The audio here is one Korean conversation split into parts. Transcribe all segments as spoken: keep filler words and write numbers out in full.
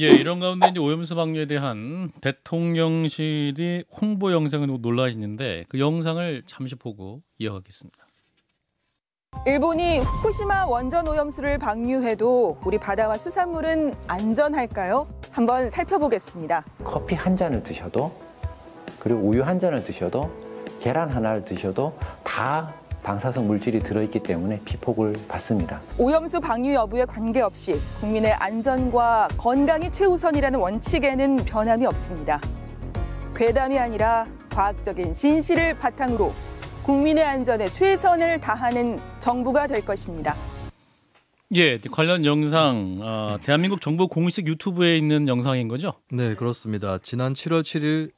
예, 이런 가운데 이제 오염수 방류에 대한 대통령실이 홍보 영상을 놀라 있는데 그 영상을 잠시 보고 이어가겠습니다. 일본이 후쿠시마 원전 오염수를 방류해도 우리 바다와 수산물은 안전할까요? 한번 살펴보겠습니다. 커피 한 잔을 드셔도 그리고 우유 한 잔을 드셔도 계란 하나를 드셔도 다 방사성 물질이 들어있기 때문에 피폭을 받습니다. 오염수 방류 여부에 관계없이 국민의 안전과 건강이 최우선이라는 원칙에는 변함이 없습니다. 괴담이 아니라 과학적인 진실을 바탕으로 국민의 안전에 최선을 다하는 정부가 될 것입니다. 예, 관련 영상 어, 대한민국 정부 공식 유튜브에 있는 영상인 거죠? 네, 그렇습니다. 지난 칠월 칠일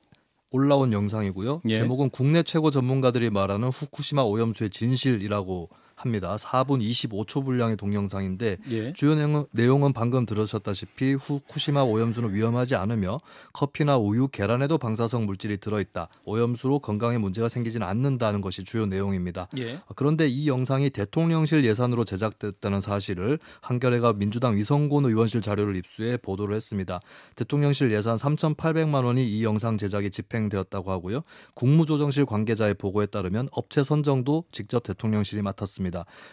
올라온 영상이고요. 예. 제목은 국내 최고 전문가들이 말하는 후쿠시마 오염수의 진실이라고 합니다. 사분 이십오초 분량의 동영상인데 예. 주요 내용은, 내용은 방금 들으셨다시피 후쿠시마 오염수는 위험하지 않으며 커피나 우유, 계란에도 방사성 물질이 들어있다. 오염수로 건강에 문제가 생기진 않는다는 것이 주요 내용입니다. 예. 그런데 이 영상이 대통령실 예산으로 제작됐다는 사실을 한겨레가 민주당 위성곤 의원실 자료를 입수해 보도를 했습니다. 대통령실 예산 삼천팔백만 원이 이 영상 제작에 집행되었다고 하고요. 국무조정실 관계자의 보고에 따르면 업체 선정도 직접 대통령실이 맡았습니다.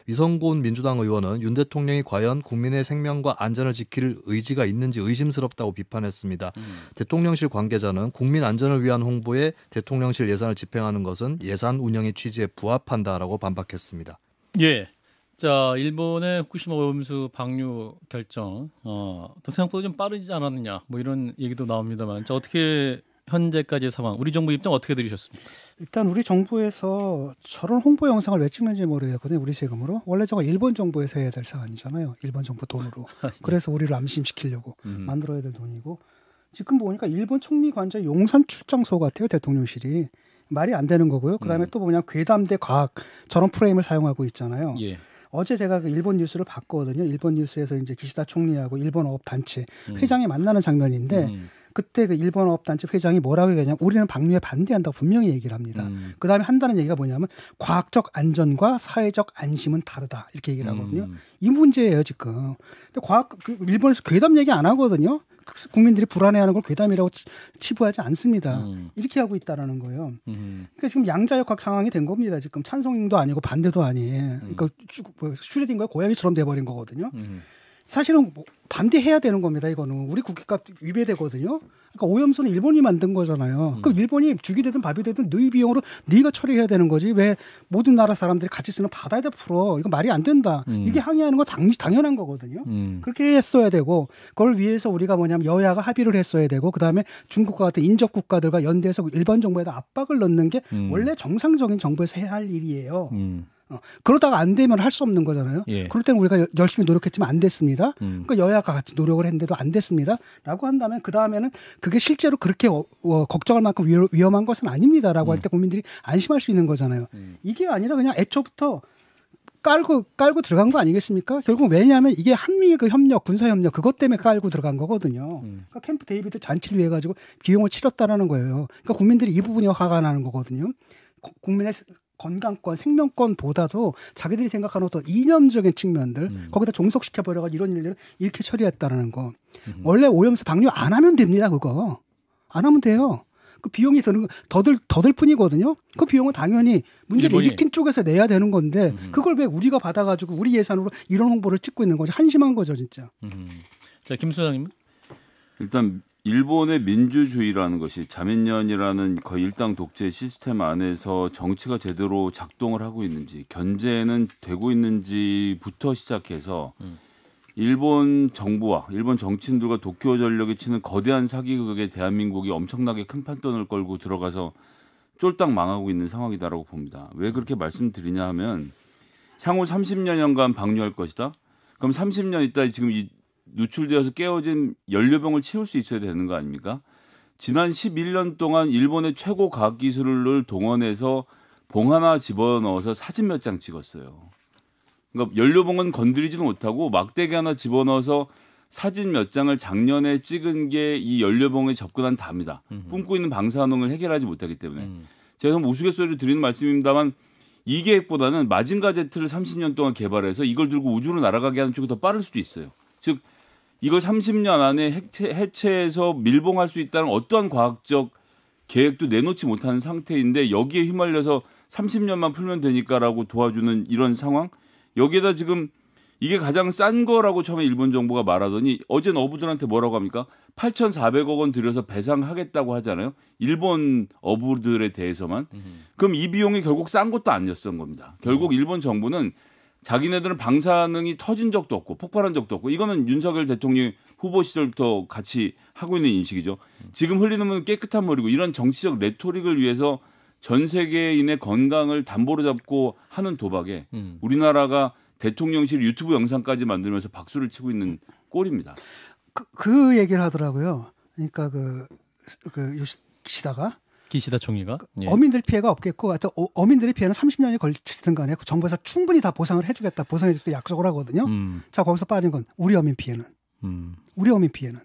위성곤 민주당 의원은 윤 대통령이 과연 국민의 생명과 안전을 지킬 의지가 있는지 의심스럽다고 비판했습니다. 음. 대통령실 관계자는 국민 안전을 위한 홍보에 대통령실 예산을 집행하는 것은 예산 운영의 취지에 부합한다라고 반박했습니다. 예, 자 일본의 후쿠시마 오염수 방류 결정, 어, 생각보다 좀 빠르지 않았느냐, 뭐 이런 얘기도 나옵니다만, 자, 어떻게? 현재까지의 상황, 우리 정부 입장 어떻게 들으셨습니까? 일단 우리 정부에서 저런 홍보 영상을 왜 찍는지 모르겠거든요. 우리 세금으로. 원래 저거 일본 정부에서 해야 될 사안이잖아요. 일본 정부 돈으로. 네. 그래서 우리를 암심시키려고 음. 만들어야 될 돈이고. 지금 보니까 일본 총리 관저 용산 출장소 같아요. 대통령실이. 말이 안 되는 거고요. 그다음에 음. 또 뭐냐 괴담 대 과학 저런 프레임을 사용하고 있잖아요. 예. 어제 제가 그 일본 뉴스를 봤거든요. 일본 뉴스에서 이제 기시다 총리하고 일본 어업단체 음. 회장이 만나는 장면인데 음. 그때 그 일본 어업단체 회장이 뭐라고 얘기하냐면 우리는 방류에 반대한다고 분명히 얘기를 합니다. 음. 그다음에 한다는 얘기가 뭐냐면 과학적 안전과 사회적 안심은 다르다 이렇게 얘기를 하거든요. 음. 이 문제예요 지금. 근데 과학 일본에서 괴담 얘기 안 하거든요. 국민들이 불안해하는 걸 괴담이라고 치부하지 않습니다. 음. 이렇게 하고 있다라는 거예요. 음. 그러니까 지금 양자역학 상황이 된 겁니다. 지금 찬성도 아니고 반대도 아니에요. 음. 그러니까 슈레딩거의 고양이처럼 돼버린 거거든요. 음. 사실은 반대해야 되는 겁니다. 이거는 우리 국익과 위배되거든요. 그러니까 오염수는 일본이 만든 거잖아요. 음. 그럼 일본이 죽이 되든 밥이 되든 너희 비용으로 네가 처리해야 되는 거지. 왜 모든 나라 사람들이 같이 쓰는 바다에다 풀어. 이거 말이 안 된다. 음. 이게 항의하는 거 당, 당연한 거거든요. 음. 그렇게 했어야 되고 그걸 위해서 우리가 뭐냐면 여야가 합의를 했어야 되고 그다음에 중국과 같은 인접 국가들과 연대해서 일본 정부에다 압박을 넣는 게 음. 원래 정상적인 정부에서 해야 할 일이에요. 음. 어, 그러다가 안 되면 할 수 없는 거잖아요. 예. 그럴 때는 우리가 열심히 노력했지만 안 됐습니다. 음. 그러니까 여야가 같이 노력을 했는데도 안 됐습니다. 라고 한다면 그 다음에는 그게 실제로 그렇게 어, 어, 걱정할 만큼 위험, 위험한 것은 아닙니다. 라고 음. 할 때 국민들이 안심할 수 있는 거잖아요. 음. 이게 아니라 그냥 애초부터 깔고 깔고 들어간 거 아니겠습니까? 결국 왜냐하면 이게 한미 그 협력, 군사 협력 그것 때문에 깔고 들어간 거거든요. 음. 그러니까 캠프 데이비드 잔치를 위해 가지고 비용을 치렀다라는 거예요. 그러니까 국민들이 이 부분이 화가 나는 거거든요. 고, 국민의 건강권, 생명권보다도 자기들이 생각하는 어떤 이념적인 측면들 음. 거기다 종속시켜버려가지고 이런 일들을 이렇게 처리했다라는 거. 음. 원래 오염수 방류 안 하면 됩니다. 그거. 안 하면 돼요. 그 비용이 드는 더들 더들 뿐이거든요. 그 비용은 당연히 문제를 일본이. 일으킨 쪽에서 내야 되는 건데 음. 그걸 왜 우리가 받아가지고 우리 예산으로 이런 홍보를 찍고 있는 거죠. 한심한 거죠. 진짜. 음. 자, 김 소장님. 일단 일본의 민주주의라는 것이 자민련이라는 거의 일당 독재 시스템 안에서 정치가 제대로 작동을 하고 있는지 견제는 되고 있는지부터 시작해서 음. 일본 정부와 일본 정치인들과 도쿄전력이 치는 거대한 사기극에 대한민국이 엄청나게 큰 판돈을 걸고 들어가서 쫄딱 망하고 있는 상황이다라고 봅니다. 왜 그렇게 말씀드리냐 하면 향후 삼십여 년간 방류할 것이다. 그럼 삼십 년 있다 지금 이 누출되어서 깨어진 연료병을 치울 수 있어야 되는 거 아닙니까? 지난 십일 년 동안 일본의 최고 과학기술을 동원해서 봉 하나 집어넣어서 사진 몇 장 찍었어요. 그러니까 연료봉은 건드리지도 못하고 막대기 하나 집어넣어서 사진 몇 장을 작년에 찍은 게 이 연료봉에 접근한 답니다. 음흠. 뿜고 있는 방사능을 해결하지 못하기 때문에. 음. 제가 우스갯소리로 드리는 말씀입니다만 이 계획보다는 마징가 제트를 삼십 년 동안 개발해서 이걸 들고 우주로 날아가게 하는 쪽이 더 빠를 수도 있어요. 즉 이걸 삼십 년 안에 해체, 해체해서 밀봉할 수 있다는 어떠한 과학적 계획도 내놓지 못하는 상태인데 여기에 휘말려서 삼십 년만 풀면 되니까라고 도와주는 이런 상황. 여기에다 지금 이게 가장 싼 거라고 처음에 일본 정부가 말하더니 어제 어부들한테 뭐라고 합니까? 팔천사백억 원 들여서 배상하겠다고 하잖아요. 일본 어부들에 대해서만. 음. 그럼 이 비용이 결국 싼 것도 아니었던 겁니다. 결국 음. 일본 정부는 자기네들은 방사능이 터진 적도 없고 폭발한 적도 없고 이거는 윤석열 대통령 후보 시절부터 같이 하고 있는 인식이죠. 지금 흘리는 물은 깨끗한 물이고 이런 정치적 레토릭을 위해서 전 세계인의 건강을 담보로 잡고 하는 도박에 음. 우리나라가 대통령실 유튜브 영상까지 만들면서 박수를 치고 있는 꼴입니다. 그, 그 얘기를 하더라고요. 그러니까 그, 그 요시다가. 기시다 총리가 예. 어민들 피해가 없겠고 하여튼 어민들의 피해는 삼십 년이 걸치든 간에 정부에서 충분히 다 보상을 해주겠다. 보상해 주겠다 약속을 하거든요. 음. 자 거기서 빠진 건 우리 어민 피해는. 음. 우리 어민 피해는.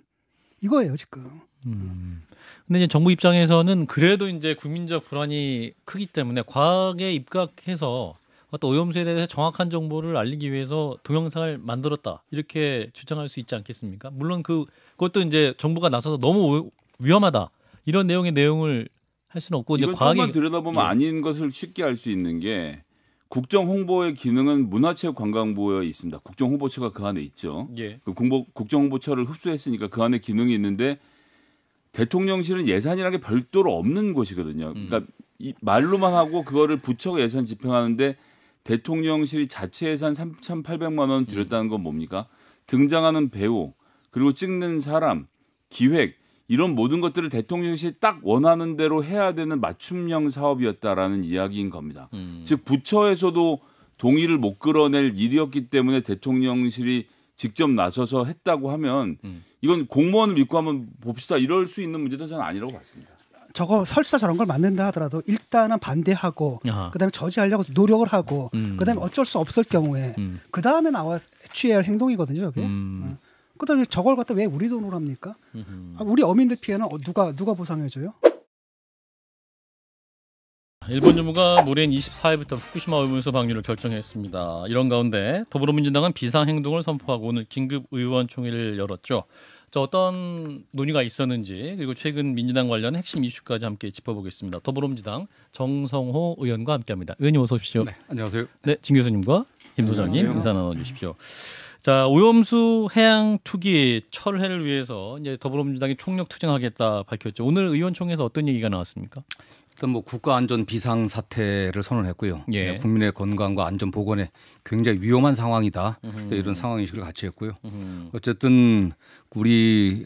이거예요 지금. 음. 근데 이제 정부 입장에서는 그래도 이제 국민적 불안이 크기 때문에 과학에 입각해서 어떤 오염수에 대해서 정확한 정보를 알리기 위해서 동영상을 만들었다. 이렇게 주장할 수 있지 않겠습니까? 물론 그, 그것도 이제 정부가 나서서 너무 위험하다. 이런 내용의 내용을 할 수는 없고 이제 과학이 조금만 들여다보면 예. 아닌 것을 쉽게 알 수 있는 게 국정 홍보의 기능은 문화체육관광부에 있습니다. 국정 홍보처가 그 안에 있죠. 예. 그 국정 홍보처를 흡수했으니까 그 안에 기능이 있는데 대통령실은 예산이라는 게 별도로 없는 곳이거든요. 그러니까 음. 이 말로만 하고 그거를 부처가 예산 집행하는데 대통령실이 자체 예산 삼천팔백만 원 들였다는 건 뭡니까? 등장하는 배우 그리고 찍는 사람, 기획 이런 모든 것들을 대통령실이 딱 원하는 대로 해야 되는 맞춤형 사업이었다라는 이야기인 겁니다. 음. 즉 부처에서도 동의를 못 끌어낼 일이었기 때문에 대통령실이 직접 나서서 했다고 하면 음. 이건 공무원을 믿고 한번 봅시다. 이럴 수 있는 문제도 저는 아니라고 봤습니다. 저거 설사 저런 걸 만든다 하더라도 일단은 반대하고 아하. 그다음에 저지하려고 노력을 하고 음. 그다음에 어쩔 수 없을 경우에 음. 그다음에 나와 취해야 할 행동이거든요. 그게. 음. 그다음에 저걸 갖다 왜 우리 돈으로 합니까? 아, 우리 어민들 피해는 누가 누가 보상해줘요? 일본 정부가 모레인 이십사일부터 후쿠시마 오염수 방류를 결정했습니다. 이런 가운데 더불어민주당은 비상 행동을 선포하고 오늘 긴급 의원총회를 열었죠. 저 어떤 논의가 있었는지 그리고 최근 민주당 관련 핵심 이슈까지 함께 짚어보겠습니다. 더불어민주당 정성호 의원과 함께합니다. 의원님 어서 오십시오. 네, 안녕하세요. 네, 진 교수님과 김 소장님 인사 나눠주십시오. 자, 오염수 해양 투기 철회를 위해서 이제 더불어민주당이 총력 투쟁하겠다 밝혔죠. 오늘 의원총회에서 어떤 얘기가 나왔습니까? 일단 뭐 국가안전 비상사태를 선언했고요. 예. 국민의 건강과 안전 보건에 굉장히 위험한 상황이다. 음흠. 이런 상황인식을 같이 했고요. 음흠. 어쨌든 우리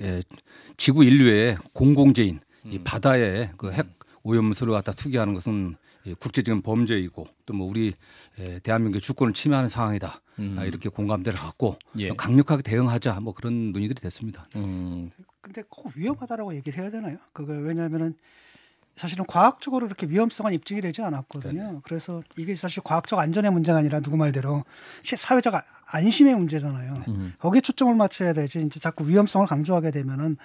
지구 인류의 공공재인 음. 이 바다에 그 핵 오염수를 갖다 투기하는 것은 국제적인 범죄이고 또 뭐 우리 대한민국의 주권을 침해하는 상황이다. 음. 이렇게 공감대를 갖고 예. 강력하게 대응하자 뭐 그런 논의들이 됐습니다. 음. 근데 꼭 위험하다라고 얘기를 해야 되나요? 그거 왜냐하면은 사실은 과학적으로 이렇게 위험성은 입증이 되지 않았거든요. 네네. 그래서 이게 사실 과학적 안전의 문제가 아니라 누구 말대로 사회적 안심의 문제잖아요. 음. 거기에 초점을 맞춰야 되지 이제 자꾸 위험성을 강조하게 되면은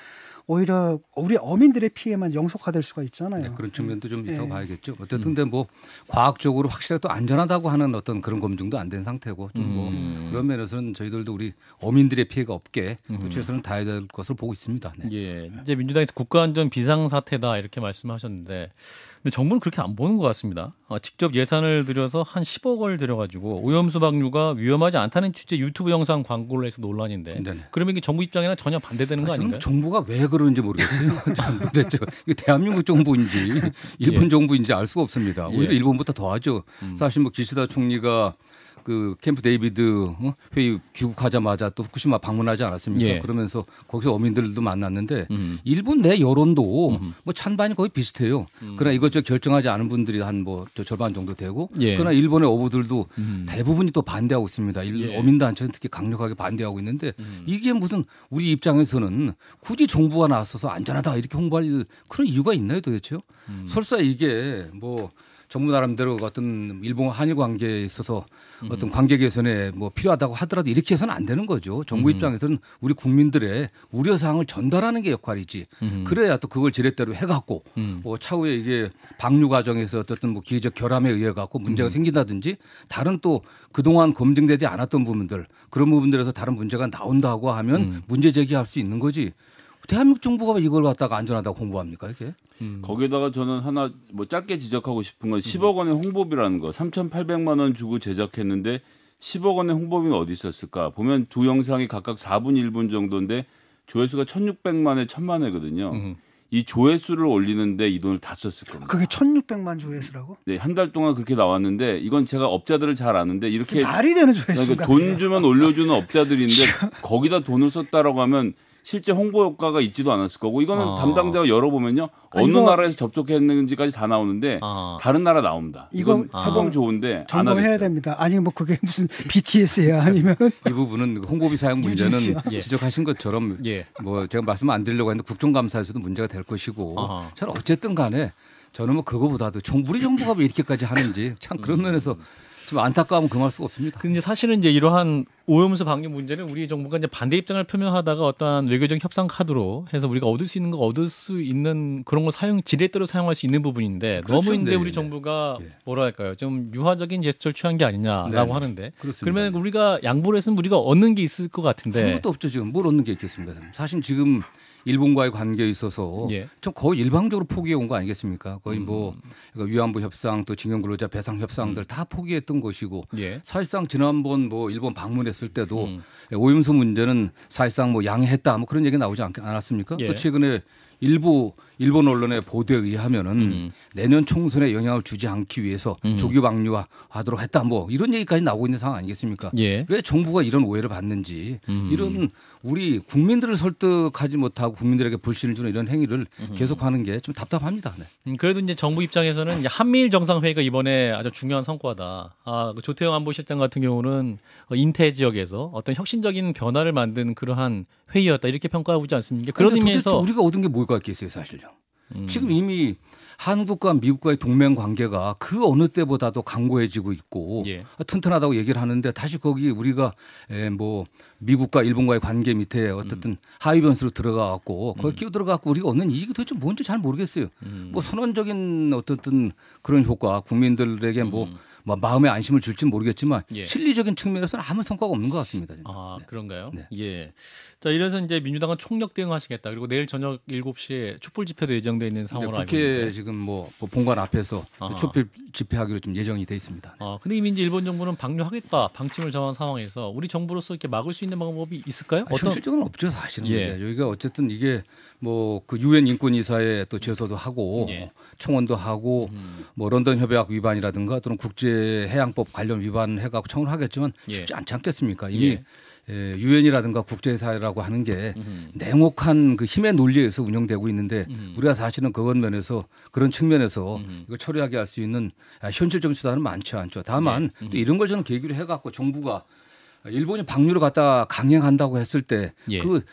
오히려 우리 어민들의 피해만 영속화될 수가 있잖아요. 네, 그런 측면도 좀 있다고 네. 봐야겠죠. 어쨌든 음. 뭐 과학적으로 확실하게 또 안전하다고 하는 어떤 그런 검증도 안 된 상태고 좀 뭐 음. 그런 면에서는 저희들도 우리 어민들의 피해가 없게 음. 최선을 다해야 될 것으로 보고 있습니다. 네. 예, 이제 민주당에서 국가안전 비상사태다 이렇게 말씀하셨는데 근데 정부는 그렇게 안 보는 것 같습니다. 아, 직접 예산을 들여서 한 십억 원을 들여가지고 오염수 방류가 위험하지 않다는 취지의 유튜브 영상 광고를 해서 논란인데 네네. 그러면 이게 정부 입장에는 전혀 반대되는 아, 거 아닌가요? 정부가 왜 그런지 모르겠어요. 도대체 대한민국 정부인지 일본 예. 정부인지 알 수가 없습니다. 오히려 예. 일본보다 더하죠. 음. 사실 뭐 기시다 총리가 그 캠프 데이비드 회의 귀국하자마자 또 후쿠시마 방문하지 않았습니까? 예. 그러면서 거기서 어민들도 만났는데 음. 일본 내 여론도 음. 뭐 찬반이 거의 비슷해요. 음. 그러나 이것저것 결정하지 않은 분들이 한 뭐 절반 정도 되고 예. 그러나 일본의 어부들도 음. 대부분이 또 반대하고 있습니다. 예. 어민단체는 특히 강력하게 반대하고 있는데 음. 이게 무슨 우리 입장에서는 굳이 정부가 나서서 안전하다 이렇게 홍보할 그런 이유가 있나요 도대체요? 음. 설사 이게 뭐 정부 나름대로 어떤 일본 한일 관계에 있어서 음. 어떤 관계 개선에 뭐 필요하다고 하더라도 이렇게 해서는 안 되는 거죠. 정부 음. 입장에서는 우리 국민들의 우려사항을 전달하는 게 역할이지. 음. 그래야 또 그걸 지렛대로 해갖고 음. 뭐 차후에 이게 방류 과정에서 어떤 뭐 기회적 결함에 의해 갖고 문제가 음. 생긴다든지 다른 또 그동안 검증되지 않았던 부분들 그런 부분들에서 다른 문제가 나온다고 하면 음. 문제 제기할 수 있는 거지. 대한민국 정부가 이걸 갖다가 안전하다고 홍보합니까 이게? 음. 거기다가 저는 하나 뭐 짧게 지적하고 싶은 건 십억 원의 홍보비라는 거 삼천팔백만 원 주고 제작했는데 십억 원의 홍보비는 어디 있었을까? 보면 두 영상이 각각 사 분 일 분 정도인데 조회수가 천육백만에 천만 회거든요. 음. 이 조회수를 올리는데 이 돈을 다 썼을 겁니다. 그게 천육백만 조회수라고? 네, 한 달 동안 그렇게 나왔는데 이건 제가 업자들을 잘 아는데 이렇게 말이 되는 조회수가 그러니까 돈 주면 올려주는 업자들인데 거기다 돈을 썼다라고 하면 실제 홍보 효과가 있지도 않았을 거고 이거는 아. 담당자가 열어보면요. 어느 이거, 나라에서 접촉했는지까지 다 나오는데 아. 다른 나라 나옵니다. 이건 해보면 아. 좋은데 점검해야 됩니다. 아니 뭐 그게 무슨 비티에스야 아니면 이 부분은 홍보비 사용 문제는 예. 지적하신 것처럼 예. 뭐 제가 말씀 안 드리려고 했는데 국정감사에서도 문제가 될 것이고 아하. 저는 어쨌든 간에 저는 뭐 그거보다도 우리 정부가 왜 이렇게까지 하는지 참 그런 면에서 좀 안타까우면 금할 수가 없습니다. 근데 사실은 이제 이러한 오염수 방류 문제는 우리 정부가 이제 반대 입장을 표명하다가 어떠한 외교적 협상 카드로 해서 우리가 얻을 수 있는 거 얻을 수 있는 그런 걸 사용 지렛대로 사용할 수 있는 부분인데 그렇죠. 너무 이제 네, 우리 네. 정부가 네. 뭐랄까요 좀 유화적인 제스처를 취한 게 아니냐라고 네, 네. 하는데 그렇습니다. 그러면 네. 우리가 양보를 했으면 우리가 얻는 게 있을 것 같은데 아무것도 없죠 지금 뭘 얻는 게 있겠습니까? 사실 지금 일본과의 관계에 있어서 예. 좀 거의 일방적으로 포기해 온 거 아니겠습니까? 거의 음. 뭐 위안부 협상 또 징용 근로자 배상 협상들 음. 다 포기했던 것이고 예. 사실상 지난번 뭐 일본 방문했을 때도 음. 오염수 문제는 사실상 뭐 양해했다 뭐 그런 얘기 나오지 않, 않았습니까? 예. 또 최근에 일부 일본 언론의 보도에 의하면은 음. 내년 총선에 영향을 주지 않기 위해서 음. 조기 방류하도록 했다 뭐 이런 얘기까지 나오고 있는 상황 아니겠습니까? 예. 왜 정부가 이런 오해를 받는지 음. 이런 우리 국민들을 설득하지 못하고 국민들에게 불신을 주는 이런 행위를 음. 계속하는 게 좀 답답합니다. 네. 음, 그래도 이제 정부 입장에서는 이제 한미일 정상회의가 이번에 아주 중요한 성과다. 아, 그 조태영 안보실장 같은 경우는 인태 지역에서 어떤 혁신적인 변화를 만든 그러한 회의였다 이렇게 평가하지 않습니까? 그런 아니, 의미에서 우리가 얻은 게 뭘까 있겠어요 사실요. 음. 지금 이미 한국과 미국과의 동맹 관계가 그 어느 때보다도 강고해지고 있고 예. 튼튼하다고 얘기를 하는데 다시 거기 우리가 뭐 미국과 일본과의 관계 밑에 어쨌든 음. 하위 변수로 들어가갖고 거기 음. 끼어 들어가고 우리가 얻는 이익이 도대체 뭔지 잘 모르겠어요. 음. 뭐 선언적인 어쨌든 그런 효과 국민들에게 음. 뭐. 뭐 마음의 안심을 줄지는 모르겠지만 예. 실리적인 측면에서는 아무 성과가 없는 것 같습니다. 아 네. 그런가요? 네. 예. 자 이래서 이제 민주당은 총력 대응하시겠다. 그리고 내일 저녁 일곱 시에 촛불 집회도 예정돼 있는 상황으로 알고 있는데 국회 지금 뭐 본관 앞에서 아하. 촛불 집회하기로 좀 예정이 돼 있습니다. 아 근데 이미 이제 일본 정부는 방류하겠다 방침을 정한 상황에서 우리 정부로서 이렇게 막을 수 있는 방법이 있을까요? 어떤... 아니, 실질적으로 없죠 사실은. 예. 여기가 어쨌든 이게 뭐 그 유엔 인권이사에 또 제소도 하고 예. 청원도 하고 음. 뭐 런던 협약 위반이라든가 또는 국제 해양법 관련 위반 해갖고 청구를 하겠지만 쉽지 예. 않지 않겠습니까? 이미 유엔이라든가 예. 국제사회라고 하는 게 음흠. 냉혹한 그 힘의 논리에서 운영되고 있는데 음. 우리가 사실은 그런 면에서 그런 측면에서 음. 이걸 처리하게 할 수 있는 현실적인 수단은 많지 않죠. 다만 예. 또 이런 걸 저는 계기로 해갖고 정부가 일본이 방류를 갖다 강행한다고 했을 때 예. 그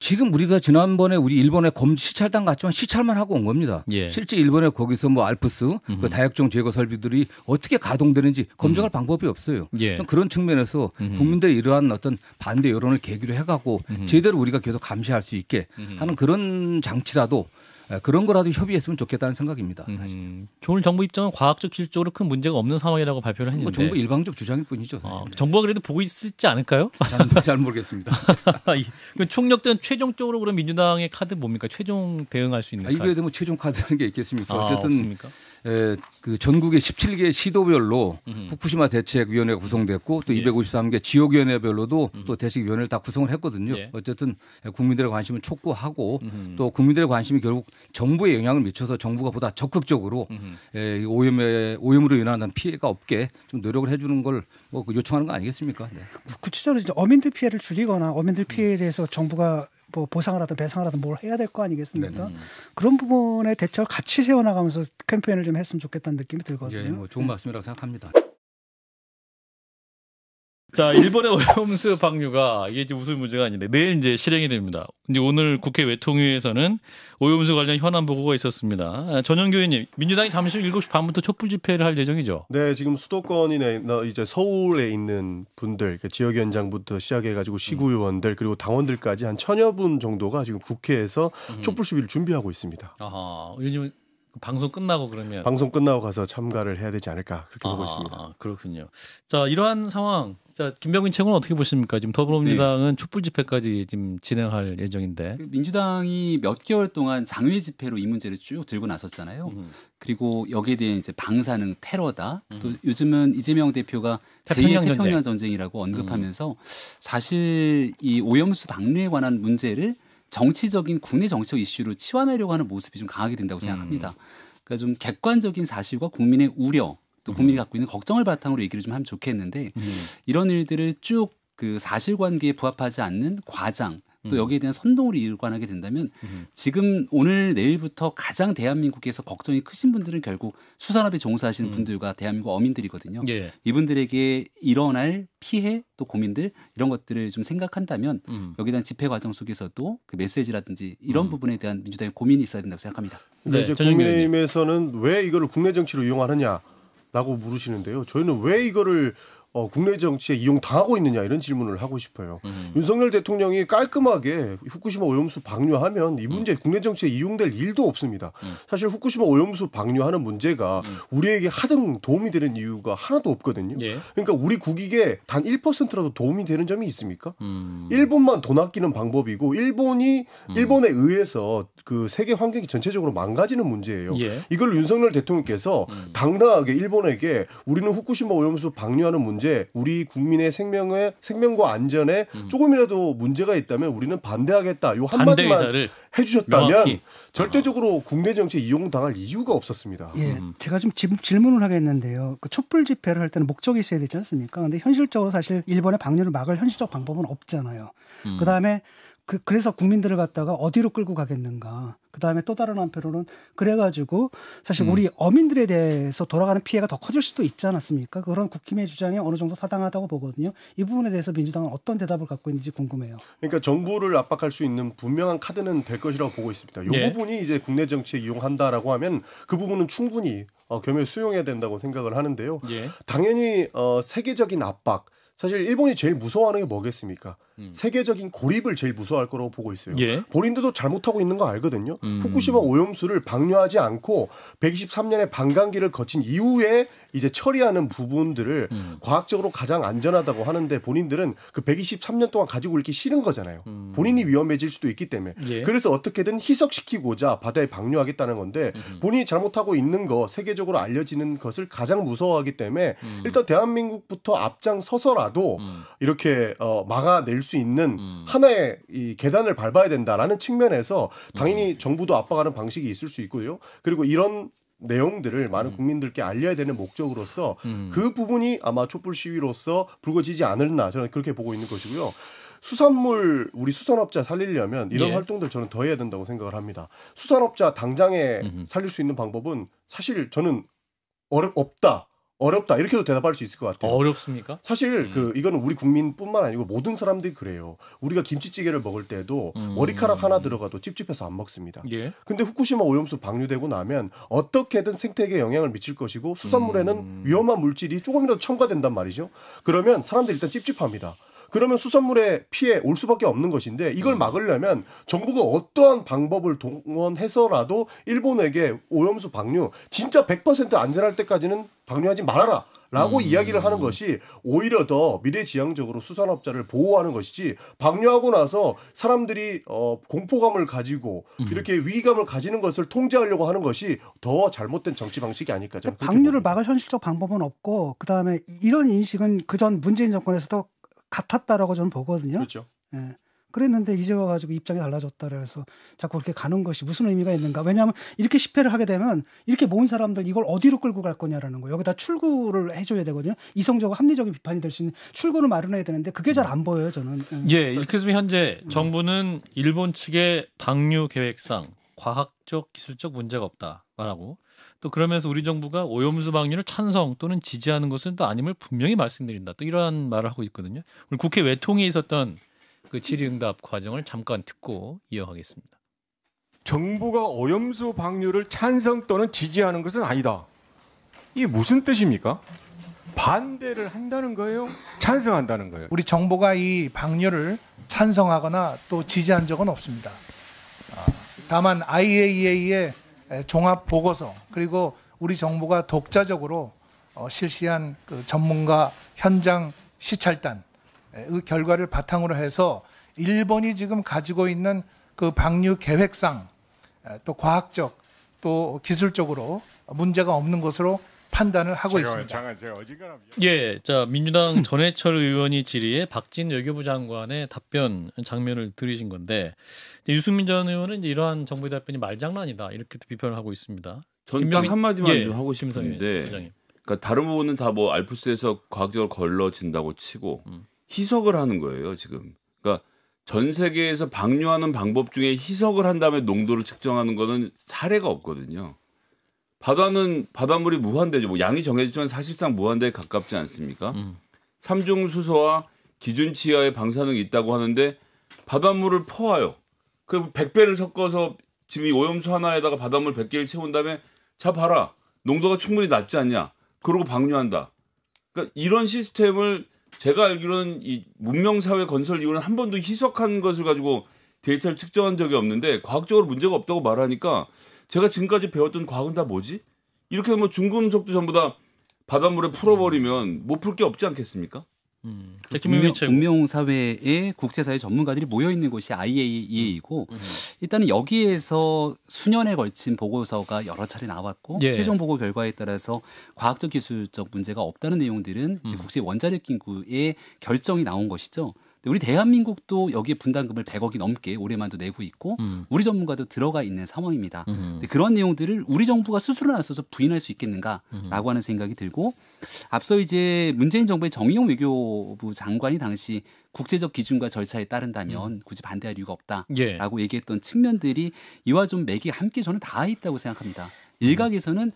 지금 우리가 지난번에 우리 일본의 검 시찰단 갔지만 시찰만 하고 온 겁니다. 예. 실제 일본에 거기서 뭐 알프스 음흠. 그 다역종 제거 설비들이 어떻게 가동되는지 검증할 음. 방법이 없어요. 예. 좀 그런 측면에서 음흠. 국민들의 이러한 어떤 반대 여론을 계기로 해가고 음흠. 제대로 우리가 계속 감시할 수 있게 음흠. 하는 그런 장치라도 그런 거라도 협의했으면 좋겠다는 생각입니다. 음, 오늘 정부 입장은 과학적 실적으로 큰 문제가 없는 상황이라고 발표를 했는데. 뭐 정부 일방적 주장일 뿐이죠. 아, 네. 정부가 그래도 보고 있을지 않을까요? 잘, 잘 모르겠습니다. 그럼 총력대는 최종적으로 그럼 민주당의 카드 뭡니까? 최종 대응할 수 있는 아, 카드. 이거에 대해 뭐 최종 카드라는 게 있겠습니까? 아, 어쨌든 없습니까? 에, 그 전국의 열일곱 개 시도별로 음흠. 후쿠시마 대책위원회가 구성됐고 또 예. 이백오십삼 개 지역위원회별로도 음흠. 또 대책위원회를 다 구성을 했거든요. 예. 어쨌든 국민들의 관심을 촉구하고 음흠. 또 국민들의 관심이 결국 정부에 영향을 미쳐서 정부가 보다 적극적으로 에, 오염에, 오염으로 인한 피해가 없게 좀 노력을 해주는 걸 뭐 요청하는 거 아니겠습니까? 네. 구체적으로 이제 어민들 피해를 줄이거나 어민들 피해에 대해서 정부가 뭐 보상을 하든 배상을 하든 뭘 해야 될 거 아니겠습니까? 네. 그런 부분에 대처를 같이 세워나가면서 캠페인을 좀 했으면 좋겠다는 느낌이 들거든요. 예, 뭐 좋은 말씀이라고 네. 생각합니다. 자, 일본의 오염수 방류가 이게 이제 웃을 문제가 아닌데 내일 이제 실행이 됩니다. 이제 오늘 국회 외통위에서는 오염수 관련 현안 보고가 있었습니다. 전현교 의원님, 민주당이 잠시 후 일곱 시 반부터 촛불 집회를 할 예정이죠? 네, 지금 수도권이나 이제 서울에 있는 분들, 지역위원장부터 시작해가지고 시구의원들 그리고 당원들까지 한 천여 분 정도가 지금 국회에서 촛불 시위를 준비하고 있습니다. 아하, 의원님은 방송 끝나고 그러면 방송 끝나고 가서 참가를 해야 되지 않을까 그렇게 아, 보고 있습니다. 그렇군요. 자, 이러한 상황, 자, 김병민 최고는 어떻게 보십니까? 지금 더불어민주당은 네. 촛불 집회까지 지금 진행할 예정인데 민주당이 몇 개월 동안 장외 집회로 이 문제를 쭉 들고 나섰잖아요. 음. 그리고 여기에 대해 이제 방사능 테러다. 음. 또 요즘은 이재명 대표가 태평양 제이의 태평양 전쟁. 전쟁이라고 언급하면서 음. 사실 이 오염수 방류에 관한 문제를 정치적인 국내 정치적 이슈로 치환하려고 하는 모습이 좀 강하게 된다고 생각합니다. 음. 그러니까 좀 객관적인 사실과 국민의 우려, 또 국민이 음. 갖고 있는 걱정을 바탕으로 얘기를 좀 하면 좋겠는데 음. 이런 일들을 쭉 그 사실관계에 부합하지 않는 과장, 또 여기에 대한 선동으로 일관하게 된다면 음. 지금 오늘 내일부터 가장 대한민국에서 걱정이 크신 분들은 결국 수산업에 종사하시는 음. 분들과 대한민국 어민들이거든요. 예. 이분들에게 일어날 피해 또 고민들 이런 것들을 좀 생각한다면 음. 여기에 대한 집회 과정 속에서도 그 메시지라든지 이런 음. 부분에 대한 민주당의 고민이 있어야 된다고 생각합니다. 네, 이제 국민의힘에서는 왜 이거를 국내 정치로 이용하느냐라고 물으시는데요. 저희는 왜 이거를 어, 국내 정치에 이용당하고 있느냐 이런 질문을 하고 싶어요. 음. 윤석열 대통령이 깔끔하게 후쿠시마 오염수 방류하면 이 문제 음. 국내 정치에 이용될 일도 없습니다. 음. 사실 후쿠시마 오염수 방류하는 문제가 음. 우리에게 하등 도움이 되는 이유가 하나도 없거든요. 예. 그러니까 우리 국익에 단 일 퍼센트라도 도움이 되는 점이 있습니까? 음. 일본만 돈 아끼는 방법이고 일본이 음. 일본에 의해서 그 세계 환경이 전체적으로 망가지는 문제예요. 예. 이걸 윤석열 대통령께서 음. 당당하게 일본에게 우리는 후쿠시마 오염수 방류하는 문제 이제 우리 국민의 생명에 생명과 안전에 음. 조금이라도 문제가 있다면 우리는 반대하겠다. 요 한마디만 해주셨다면 명확히. 절대적으로 어. 국내 정치에 이용당할 이유가 없었습니다. 예, 음. 제가 좀 질문을 하겠는데요. 그 촛불 집회를 할 때는 목적이 있어야 되지 않습니까? 근데 현실적으로 사실 일본의 방류를 막을 현실적 방법은 없잖아요. 음. 그 다음에 그, 그래서 국민들을 갖다가 어디로 끌고 가겠는가. 그 다음에 또 다른 한편으로는 그래가지고 사실 음. 우리 어민들에 대해서 돌아가는 피해가 더 커질 수도 있지 않았습니까? 그런 국힘의 주장이 어느 정도 타당하다고 보거든요. 이 부분에 대해서 민주당은 어떤 대답을 갖고 있는지 궁금해요. 그러니까 정부를 압박할 수 있는 분명한 카드는 될 것이라고 보고 있습니다. 이 네. 부분이 이제 국내 정치에 이용한다라고 하면 그 부분은 충분히 어, 겸해 수용해야 된다고 생각을 하는데요. 예. 당연히 어, 세계적인 압박. 사실 일본이 제일 무서워하는 게 뭐겠습니까? 음. 세계적인 고립을 제일 무서워할 거라고 보고 있어요. 예? 본인들도 잘못하고 있는 거 알거든요. 음. 후쿠시마 오염수를 방류하지 않고 백이십삼 년의 반감기를 거친 이후에 이제 처리하는 부분들을 음. 과학적으로 가장 안전하다고 하는데 본인들은 그 백이십삼 년 동안 가지고 있기 싫은 거잖아요. 음. 본인이 위험해질 수도 있기 때문에. 예? 그래서 어떻게든 희석시키고자 바다에 방류하겠다는 건데 음. 본인이 잘못하고 있는 거 세계적으로 알려지는 것을 가장 무서워하기 때문에 음. 일단 대한민국부터 앞장서서라 도 음. 이렇게 어, 막아낼 수 있는 음. 하나의 이 계단을 밟아야 된다라는 측면에서 당연히 음. 정부도 압박하는 방식이 있을 수 있고요. 그리고 이런 내용들을 많은 음. 국민들께 알려야 되는 목적으로서 음. 그 부분이 아마 촛불 시위로서 불거지지 않을나 저는 그렇게 보고 있는 것이고요. 수산물 우리 수산업자 살리려면 이런 예. 활동들 저는 더 해야 된다고 생각을 합니다. 수산업자 당장에 음흠. 살릴 수 있는 방법은 사실 저는 어렵 없다. 어렵다 이렇게도 대답할 수 있을 것 같아요. 어렵습니까? 사실 음. 그 이거는 우리 국민뿐만 아니고 모든 사람들이 그래요. 우리가 김치찌개를 먹을 때도 음. 머리카락 하나 들어가도 찝찝해서 안 먹습니다. 예. 근데 후쿠시마 오염수 방류되고 나면 어떻게든 생태계에 영향을 미칠 것이고 수산물에는 음. 위험한 물질이 조금이라도 첨가된단 말이죠. 그러면 사람들이 일단 찝찝합니다. 그러면 수산물에 피해 올 수밖에 없는 것인데 이걸 막으려면 정부가 어떠한 방법을 동원해서라도 일본에게 오염수 방류 진짜 백 퍼센트 안전할 때까지는 방류하지 말아라 라고 음. 이야기를 하는 것이 오히려 더 미래지향적으로 수산업자를 보호하는 것이지 방류하고 나서 사람들이 어, 공포감을 가지고 음. 이렇게 위기감을 가지는 것을 통제하려고 하는 것이 더 잘못된 정치 방식이 아닐까. 저는 방류를 막을 현실적 방법은 없고 그다음에 이런 인식은 그전 문재인 정권에서도 같았다라고 저는 보거든요. 그렇죠. 예. 그랬는데 이제 와가지고 입장이 달라졌다 그래서 자꾸 그렇게 가는 것이 무슨 의미가 있는가. 왜냐하면 이렇게 실패를 하게 되면 이렇게 모은 사람들 이걸 어디로 끌고 갈 거냐라는 거예요. 여기다 출구를 해줘야 되거든요. 이성적으로 합리적인 비판이 될 수 있는 출구를 마련해야 되는데 그게 잘 안 보여요 저는. 예, 예 이렇게 해서 현재 음. 정부는 일본 측의 방류 계획상 과학적 기술적 문제가 없다. 말하고 또 그러면서 우리 정부가 오염수 방류를 찬성 또는 지지하는 것은 또 아님을 분명히 말씀드린다. 또 이러한 말을 하고 있거든요. 오늘 국회 외통위에 있었던 그 질의응답 과정을 잠깐 듣고 이어가겠습니다. 정부가 오염수 방류를 찬성 또는 지지하는 것은 아니다. 이게 무슨 뜻입니까? 반대를 한다는 거예요? 찬성한다는 거예요? 우리 정부가 이 방류를 찬성하거나 또 지지한 적은 없습니다. 다만 아이에이이에이의 종합 보고서 그리고 우리 정부가 독자적으로 실시한 그 전문가 현장 시찰단 의 결과를 바탕으로 해서 일본이 지금 가지고 있는 그 방류 계획상 또 과학적 또 기술적으로 문제가 없는 것으로 판단을 하고 제가, 있습니다. 잠깐 제가 어지간하면... 예, 자 민주당 전해철 의원이 질의에 박진 외교부 장관의 답변 장면을 들으신 건데 유승민 전 의원은 이제 이러한 정부의 답변이 말장난이다 이렇게 비판을 하고 있습니다. 저는 딱 한마디만 예, 좀 하고 싶은데 그러니까 다른 부분은 다 뭐 알프스에서 과학적으로 걸러진다고 치고 음. 희석을 하는 거예요 지금. 그러니까 전 세계에서 방류하는 방법 중에 희석을 한 다음에 농도를 측정하는 거는 사례가 없거든요. 바다는 바닷물이 무한대죠. 뭐 양이 정해지지만 사실상 무한대에 가깝지 않습니까? 음. 삼중수소와 기준치하의 방사능이 있다고 하는데 바닷물을 퍼와요. 그럼 백 배를 섞어서 지금 이 오염수 하나에다가 바닷물 백 개를 채운 다음에 자 봐라. 농도가 충분히 낮지 않냐. 그러고 방류한다. 그러니까 이런 시스템을 제가 알기로는 이 문명사회 건설 이후는 한 번도 희석한 것을 가지고 데이터를 측정한 적이 없는데 과학적으로 문제가 없다고 말하니까 제가 지금까지 배웠던 과학은 다 뭐지? 이렇게 뭐 중금속도 전부 다 바닷물에 풀어버리면 못 풀 게 없지 않겠습니까? 음, 문명, 문명사회의 국제사회 전문가들이 모여있는 곳이 아이에이이에이이고 음. 일단은 여기에서 수년에 걸친 보고서가 여러 차례 나왔고 예. 최종 보고 결과에 따라서 과학적 기술적 문제가 없다는 내용들은 음. 국제원자력기구의 결정이 나온 것이죠. 우리 대한민국도 여기에 분담금을 백억이 넘게 올해만도 내고 있고 음. 우리 전문가도 들어가 있는 상황입니다. 음. 그런 내용들을 우리 정부가 스스로 나서서 부인할 수 있겠는가라고 음. 하는 생각이 들고 앞서 이제 문재인 정부의 정의용 외교부 장관이 당시 국제적 기준과 절차에 따른다면 음. 굳이 반대할 이유가 없다라고 예. 얘기했던 측면들이 이와 좀 맥이 함께 저는 다 있다고 생각합니다. 일각에서는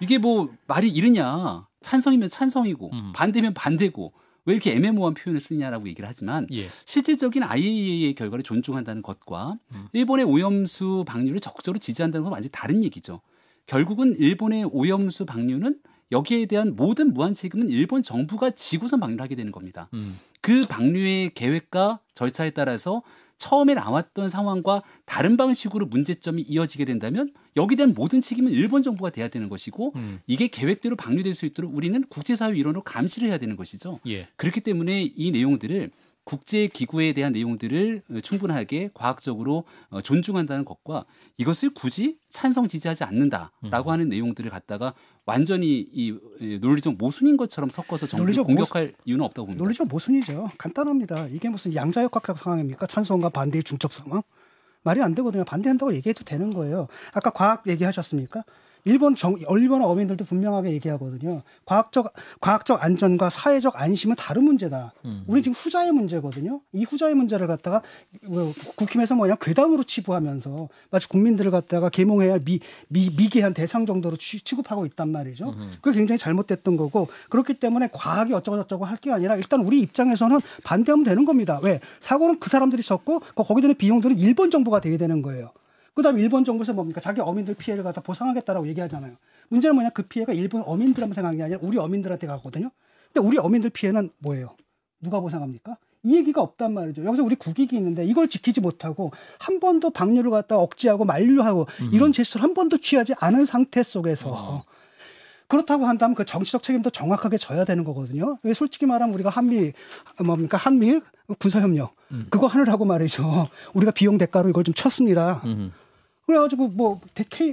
이게 뭐 말이 이르냐 찬성이면 찬성이고 음. 반대면 반대고 왜 이렇게 애매모호한 표현을 쓰냐라고 얘기를 하지만 예. 실질적인 아이에이이에이의 결과를 존중한다는 것과 음. 일본의 오염수 방류를 적극적으로 지지한다는 건 완전히 다른 얘기죠. 결국은 일본의 오염수 방류는 여기에 대한 모든 무한 책임은 일본 정부가 지고선 방류를 하게 되는 겁니다. 음. 그 방류의 계획과 절차에 따라서 처음에 나왔던 상황과 다른 방식으로 문제점이 이어지게 된다면 여기에 대한 모든 책임은 일본 정부가 돼야 되는 것이고 음. 이게 계획대로 방류될 수 있도록 우리는 국제사회 일원으로 감시를 해야 되는 것이죠. 예. 그렇기 때문에 이 내용들을 국제기구에 대한 내용들을 충분하게 과학적으로 존중한다는 것과 이것을 굳이 찬성 지지하지 않는다라고 음. 하는 내용들을 갖다가 완전히 이 논리적 모순인 것처럼 섞어서 정부를 공격할 모순, 이유는 없다고 봅니다. 논리적 모순이죠. 간단합니다. 이게 무슨 양자역학적 상황입니까? 찬성과 반대의 중첩 상황? 말이 안 되거든요. 반대한다고 얘기해도 되는 거예요. 아까 과학 얘기하셨습니까? 일본 정, 일본 어민들도 분명하게 얘기하거든요. 과학적, 과학적 안전과 사회적 안심은 다른 문제다. 음. 우리 지금 후자의 문제거든요. 이 후자의 문제를 갖다가 국힘에서 뭐냐 괴담으로 치부하면서 마치 국민들을 갖다가 계몽해야 미, 미, 미개한 대상 정도로 취, 취급하고 있단 말이죠. 음. 그게 굉장히 잘못됐던 거고 그렇기 때문에 과학이 어쩌고저쩌고 할 게 아니라 일단 우리 입장에서는 반대하면 되는 겁니다. 왜? 사고는 그 사람들이 졌고 거기에 드는 비용들은 일본 정부가 대야 되는 거예요. 그다음에 일본 정부에서 뭡니까? 자기 어민들 피해를 갖다 보상하겠다라고 얘기하잖아요. 문제는 뭐냐? 그 피해가 일본 어민들한테 생각하는 게 아니라 우리 어민들한테 가거든요. 근데 우리 어민들 피해는 뭐예요? 누가 보상합니까? 이 얘기가 없단 말이죠. 여기서 우리 국익이 있는데 이걸 지키지 못하고 한 번도 방류를 갖다 억지하고 만류하고 음. 이런 제스처를 한 번도 취하지 않은 상태 속에서 어. 그렇다고 한다면 그 정치적 책임도 정확하게 져야 되는 거거든요. 왜 솔직히 말하면 우리가 한미 뭡니까 한미 군사협력 음. 그거 하느라고 말이죠. 우리가 비용 대가로 이걸 좀 쳤습니다. 음. 그래가지고 뭐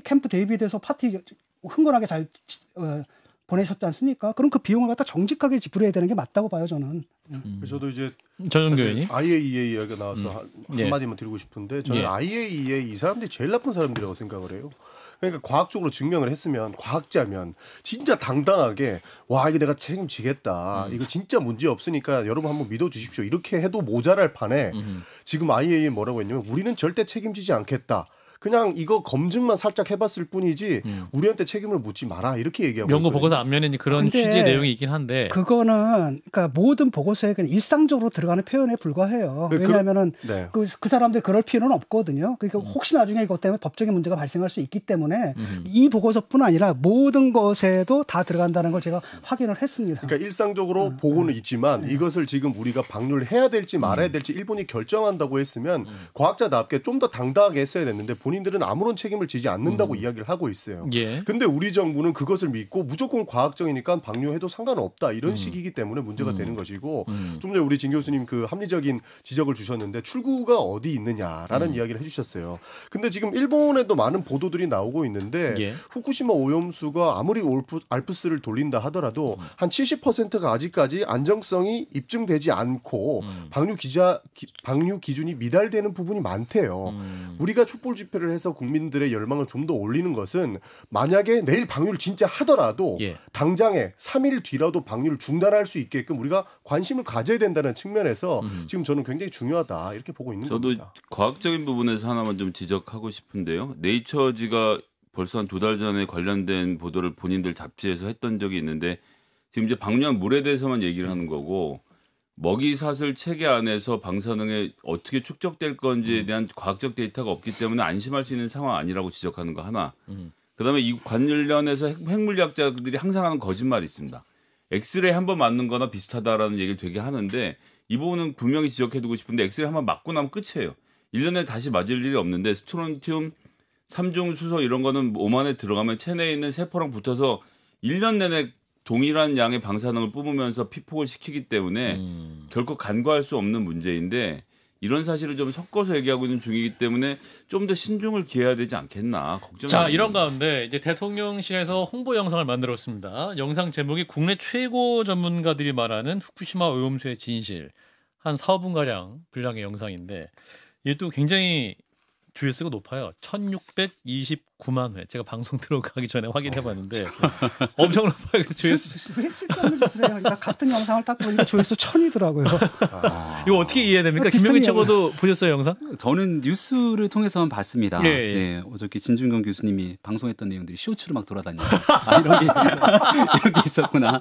캠프 데이비드에서 파티 흥건하게 잘 어, 보내셨지 않습니까? 그럼 그 비용을 갖다 정직하게 지불해야 되는 게 맞다고 봐요 저는. 음. 저도 이제 전현교 의원이 아이에이이에이 이야기가 나와서 음. 한, 예. 한마디만 드리고 싶은데 저는 예. 아이에이이에이 이 사람들이 제일 나쁜 사람들이라고 생각을 해요. 그러니까 과학적으로 증명을 했으면 과학자면 진짜 당당하게 와 이거 내가 책임지겠다. 음. 이거 진짜 문제 없으니까 여러분 한번 믿어주십시오. 이렇게 해도 모자랄 판에 음. 지금 아이에이이에이 뭐라고 했냐면 우리는 절대 책임지지 않겠다. 그냥 이거 검증만 살짝 해봤을 뿐이지 음. 우리한테 책임을 묻지 마라 이렇게 얘기하고 연구 있거든요. 보고서 앞면에는 그런 취지의 내용이 있긴 한데 그거는 그러니까 모든 보고서에 그냥 일상적으로 들어가는 표현에 불과해요. 네, 왜냐하면은 네. 그, 그 사람들 그럴 필요는 없거든요. 그러니까 음. 혹시 나중에 이것 때문에 법적인 문제가 발생할 수 있기 때문에 음. 이 보고서뿐 아니라 모든 것에도 다 들어간다는 걸 제가 확인을 했습니다. 그러니까 일상적으로 음. 보고는 음. 있지만 음. 이것을 지금 우리가 방류를 해야 될지 말아야 될지 일본이 결정한다고 했으면 음. 과학자답게 좀 더 당당하게 했어야 됐는데 본인들은 아무런 책임을 지지 않는다고 음. 이야기를 하고 있어요. 예. 근데 우리 정부는 그것을 믿고 무조건 과학적이니까 방류해도 상관없다 이런 음. 식이기 때문에 문제가 음. 되는 것이고 음. 좀 전에 우리 진 교수님 그 합리적인 지적을 주셨는데 출구가 어디 있느냐라는 음. 이야기를 해주셨어요. 근데 지금 일본에도 많은 보도들이 나오고 있는데 예. 후쿠시마 오염수가 아무리 알프스를 돌린다 하더라도 음. 한 칠십 퍼센트가 아직까지 안정성이 입증되지 않고 음. 방류 기자, 기, 방류 기준이 미달되는 부분이 많대요. 음. 우리가 촛불 집회를 해서 국민들의 열망을 좀 더 올리는 것은 만약에 내일 방류를 진짜 하더라도 예. 당장에 삼 일 뒤라도 방류를 중단할 수 있게끔 우리가 관심을 가져야 된다는 측면에서 음. 지금 저는 굉장히 중요하다 이렇게 보고 있는 저도 겁니다. 저도 과학적인 부분에서 하나만 좀 지적하고 싶은데요. 네이처지가 벌써 한 두 달 전에 관련된 보도를 본인들 잡지에서 했던 적이 있는데 지금 이제 방류한 물에 대해서만 얘기를 하는 거고 먹이사슬 체계 안에서 방사능이 어떻게 축적될 건지에 대한 음. 과학적 데이터가 없기 때문에 안심할 수 있는 상황 아니라고 지적하는 거 하나. 음. 그다음에 이 관련해서 핵물리학자들이 항상 하는 거짓말이 있습니다. 엑스레이 한 번 맞는 거나 비슷하다라는 얘기를 되게 하는데 이 부분은 분명히 지적해두고 싶은데 엑스레이 한 번 맞고 나면 끝이에요. 일 년에 다시 맞을 일이 없는데 스트론튬, 삼중수소 이런 거는 몸 안에 들어가면 체내에 있는 세포랑 붙어서 일 년 내내 동일한 양의 방사능을 뿜으면서 피폭을 시키기 때문에 음. 결코 간과할 수 없는 문제인데 이런 사실을 좀 섞어서 얘기하고 있는 중이기 때문에 좀 더 신중을 기해야 되지 않겠나 걱정이. 자, 이런 가운데 이제 대통령실에서 홍보 영상을 만들었습니다. 영상 제목이 국내 최고 전문가들이 말하는 후쿠시마 오염수의 진실. 한 사 분 가량 분량의 영상인데 이게 또 굉장히 조회수가 높아요. 천육백이십구만 회. 제가 방송 들어가기 전에 확인해봤는데 엄청 높아요. 조회수. 왜 쓸데없는 짓을 해요. 같은 영상을 딱 보니까 조회수 천이더라고요. 아... 이거 어떻게 이해해야 됩니까? 김병민 최고도 보셨어요, 영상? 저는 뉴스를 통해서만 봤습니다. 예, 예. 예, 어저께 진중경 교수님이 방송했던 내용들이 쇼츠로 막 돌아다니고 아, 이런 게, 이런 게 있었구나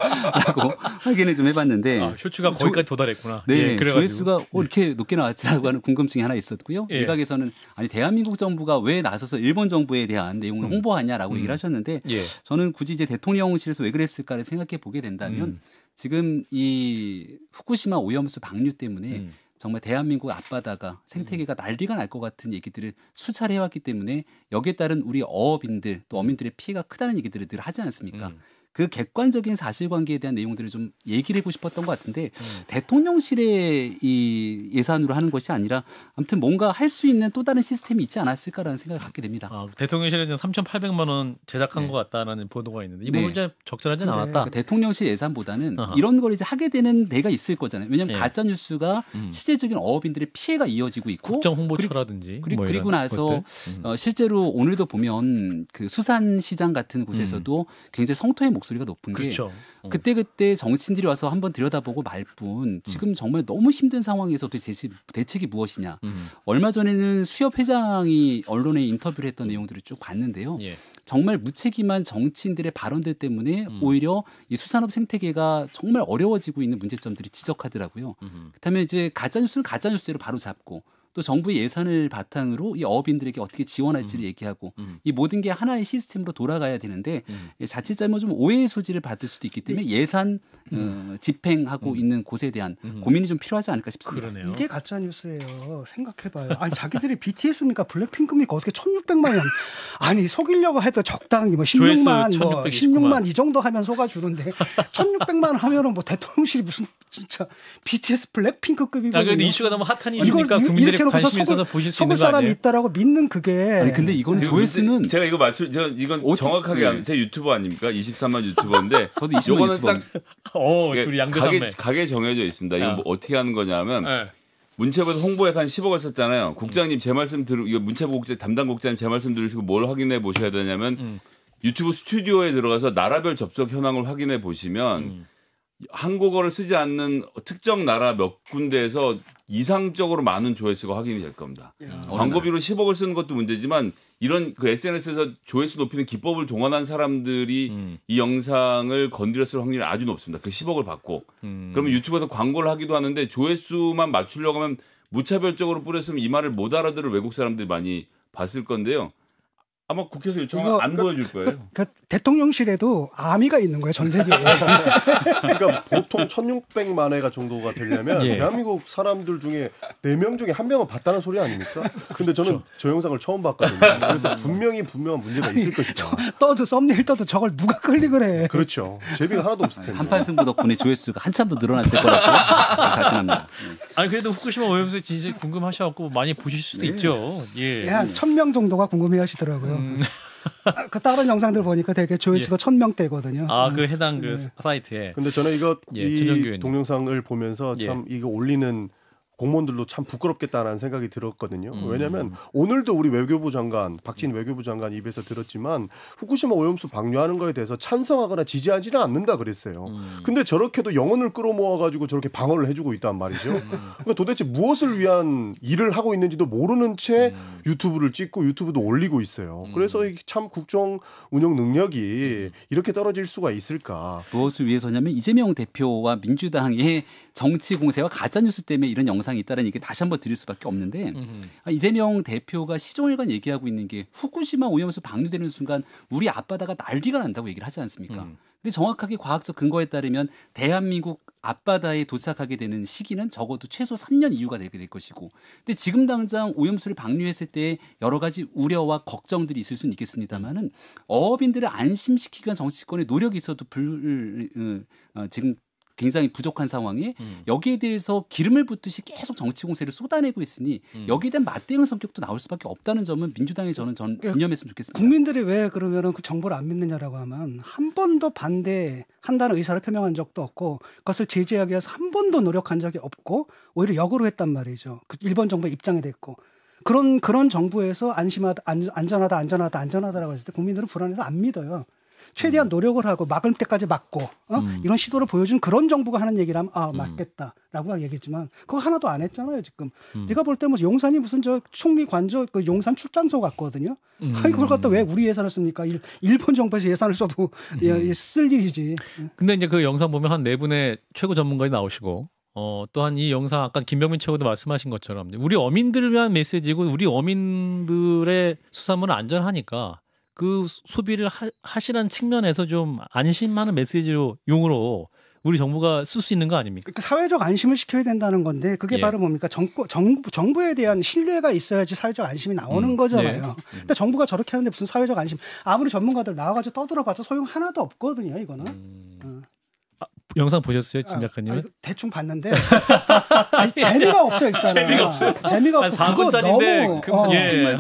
라고 확인을 좀 해봤는데 아, 쇼츠가 거기까지 조, 도달했구나. 네, 예, 조회수가 어, 이렇게 높게 나왔지라고 하는 궁금증이 하나 있었고요. 예. 일각에서는 아니 대학 대한민국 정부가 왜 나서서 일본 정부에 대한 내용을 음. 홍보하냐라고 음. 얘기를 하셨는데 예. 저는 굳이 이제 대통령실에서 왜 그랬을까를 생각해 보게 된다면 음. 지금 이 후쿠시마 오염수 방류 때문에 음. 정말 대한민국 앞바다가 생태계가 난리가 날 것 같은 얘기들을 수차례 해왔기 때문에 여기에 따른 우리 어업인들 또 어민들의 피해가 크다는 얘기들을 늘 하지 않습니까? 음. 그 객관적인 사실관계에 대한 내용들을 좀 얘기를 하고 싶었던 것 같은데 음. 대통령실의 이 예산으로 하는 것이 아니라 아무튼 뭔가 할 수 있는 또 다른 시스템이 있지 않았을까라는 생각을 갖게 됩니다. 아, 대통령실에 지금 삼천팔백만 원 제작한 네. 것 같다라는 보도가 있는데 이 부분 이제 네. 적절하진 않았다. 그러니까 대통령실 예산보다는 어허. 이런 걸 이제 하게 되는 데가 있을 거잖아요. 왜냐하면 네. 가짜 뉴스가 음. 실질적인 어업인들의 피해가 이어지고 있고 국정 홍보처라든지 그리고, 뭐 그리고 나서 음. 어, 실제로 오늘도 보면 그 수산시장 같은 곳에서도 음. 굉장히 성토의 목소리가 높은 게 그렇죠. 어. 그때그때 정치인들이 와서 한번 들여다보고 말뿐 지금 음. 정말 너무 힘든 상황에서 대체, 대책이 무엇이냐. 음. 얼마 전에는 수협 회장이 언론에 인터뷰를 했던 내용들을 쭉 봤는데요. 예. 정말 무책임한 정치인들의 발언들 때문에 음. 오히려 이 수산업 생태계가 정말 어려워지고 있는 문제점들이 지적하더라고요. 음. 그렇다면 이제 가짜뉴스는 가짜뉴스대로 바로 잡고 또 정부의 예산을 바탕으로 이 어업인들에게 어떻게 지원할지를 음. 얘기하고 음. 이 모든 게 하나의 시스템으로 돌아가야 되는데 음. 자칫 잘못 좀 오해의 소지를 받을 수도 있기 때문에 예산 음. 어, 집행하고 음. 있는 곳에 대한 음. 고민이 좀 필요하지 않을까 싶습니다. 그러네요. 이게 가짜 뉴스예요. 생각해봐요. 아니 자기들이 비티에스입니까? 블랙핑크입니까? 어떻게 천육백만 원 아니 속이려고 해도 적당히 뭐 십육만 뭐 십육만 이 정도 하면 속아주는데 천육백만 하면은 뭐 대통령실이 무슨 진짜 비티에스 블랙핑크급이고. 아 근데 이슈가 너무 핫한 이슈니까 국민들이 관심이 있어서 보실 수 있는 거 아니에요? 사람이 있다라고 믿는 그게. 아니 근데 이건 조회수는 제가 이거 맞출 제가 이건 오티, 정확하게 네. 제 유튜버 아닙니까? 이십삼만 유튜버인데. 저도 이십만 유튜버. 어, 둘이 양대산맥. 가게, 가게 정해져 있습니다. 이거 뭐 어떻게 하는 거냐면 네. 문체부에서 홍보해서 한 십억을 썼잖아요. 국장님 제 말씀 들으 이거 문체부 국장 담당 국장님 제 말씀 들으시고 뭘 확인해 보셔야 되냐면 음. 유튜브 스튜디오에 들어가서 나라별 접속 현황을 확인해 보시면 음. 한국어를 쓰지 않는 특정 나라 몇 군데에서 이상적으로 많은 조회수가 확인이 될 겁니다. 야. 광고비로 십억을 쓰는 것도 문제지만 이런 그 에스엔에스에서 조회수 높이는 기법을 동원한 사람들이 음. 이 영상을 건드렸을 확률이 아주 높습니다. 그 십억을 받고. 음. 그러면 유튜브에서 광고를 하기도 하는데 조회수만 맞추려고 하면 무차별적으로 뿌렸으면 이 말을 못 알아들을 외국 사람들이 많이 봤을 건데요. 아마 국회에서 요청하면 안 그러니까, 보여줄 거예요. 그러니까, 그러니까 대통령실에도 아미가 있는 거예요. 전 세계에. 그러니까 보통 천육백만 회가 정도가 되려면 예. 대한민국 사람들 중에 네 명 중에 한 명은 봤다는 소리 아닙니까? 근데 저는 그렇죠. 저 영상을 처음 봤거든요. 그래서 분명히 분명한 문제가 아니, 있을 것이다. 저, 떠도 썸네일 떠도 저걸 누가 클릭을 해. 그렇죠. 재미가 하나도 없을 텐데. 한판승부 덕분에 조회수가 한참 더 늘어났을 거라고 자신합니다. 아니 그래도 후쿠시마 오염수 진짜 궁금하셔갖고 많이 보실 수도 네. 있죠. 예. 한 천 명 정도가 궁금해하시더라고요. 음. 그 다른 영상들 보니까 되게 조회수가 예. 천 명대거든요. 아, 그 해당 그 예. 사이트에. 근데 저는 이거 예, 이 동영상을 보면서 참 예. 이거 올리는 공무원들도 참 부끄럽겠다라는 생각이 들었거든요. 음. 왜냐하면 오늘도 우리 외교부 장관, 박진 외교부 장관 입에서 들었지만 후쿠시마 오염수 방류하는 거에 대해서 찬성하거나 지지하지는 않는다 그랬어요. 음. 근데 저렇게도 영혼을 끌어모아가지고 저렇게 방어를 해주고 있단 말이죠. 음. 그러니까 도대체 무엇을 위한 일을 하고 있는지도 모르는 채 음. 유튜브를 찍고 유튜브도 올리고 있어요. 음. 그래서 참 국정 운영 능력이 음. 이렇게 떨어질 수가 있을까. 무엇을 위해서냐면 이재명 대표와 민주당의 정치 공세와 가짜뉴스 때문에 이런 영상 있다는 얘기 다시 한번 드릴 수밖에 없는데 음흠. 이재명 대표가 시종일관 얘기하고 있는 게 후쿠시마 오염수 방류되는 순간 우리 앞바다가 난리가 난다고 얘기를 하지 않습니까? 음. 근데 정확하게 과학적 근거에 따르면 대한민국 앞바다에 도착하게 되는 시기는 적어도 최소 삼 년 이후가 되게 될 것이고, 근데 지금 당장 오염수를 방류했을 때 여러 가지 우려와 걱정들이 있을 수는 있겠습니다만은 어업인들을 안심시키기 위한 정치권의 노력이 있어도 불 어, 어, 지금. 굉장히 부족한 상황에 음. 여기에 대해서 기름을 붓듯이 계속 정치 공세를 쏟아내고 있으니 음. 여기에 대한 맞대응 성격도 나올 수밖에 없다는 점은 민주당이 저는 전 유념했으면 좋겠습니다. 국민들이 왜 그러면 그 정보를 안 믿느냐라고 하면 한 번도 반대한다는 의사를 표명한 적도 없고 그것을 제재하기 위해서 한 번도 노력한 적이 없고 오히려 역으로 했단 말이죠. 그 일본 정부의 입장이 됐고. 그런, 그런 정부에서 안심하다, 안, 안전하다, 안전하다, 안전하다라고 했을 때 국민들은 불안해서 안 믿어요. 최대한 노력을 하고 막을 때까지 막고 어? 음. 이런 시도를 보여준 그런 정부가 하는 얘기라면 아 맞겠다라고 음. 얘기했지만 그거 하나도 안 했잖아요 지금. 음. 내가 볼 때 뭐 용산이 무슨 저 총리 관저 그 용산 출장소 같거든요. 음. 아니 그걸 갖다 왜 우리 예산을 씁니까? 일, 일본 정부에서 예산을 써도 음. 예, 쓸 일이지. 근데 이제 그 영상 보면 한 네 분의 최고 전문가들이 나오시고 어, 또한 이 영상 아까 김병민 최고도 말씀하신 것처럼 우리 어민들을 위한 메시지고 우리 어민들의 수산물은 안전하니까. 그 소비를 하, 하시라는 측면에서 좀 안심하는 메시지로 용으로 우리 정부가 쓸 수 있는 거 아닙니까? 그러니까 사회적 안심을 시켜야 된다는 건데 그게 예. 바로 뭡니까? 정부, 정부, 정부에 대한 신뢰가 있어야지 사회적 안심이 나오는 음, 거잖아요. 예. 근데 정부가 저렇게 하는데 무슨 사회적 안심. 아무리 전문가들 나와가지고 떠들어봤자 소용 하나도 없거든요. 이거는. 음. 어. 아, 영상 보셨어요? 진 작가님? 아, 아, 대충 봤는데 아니, 재미가 없어요. 일단은. 재미가 없어요. 재미가 없고 사 분짜리인데 어, 예,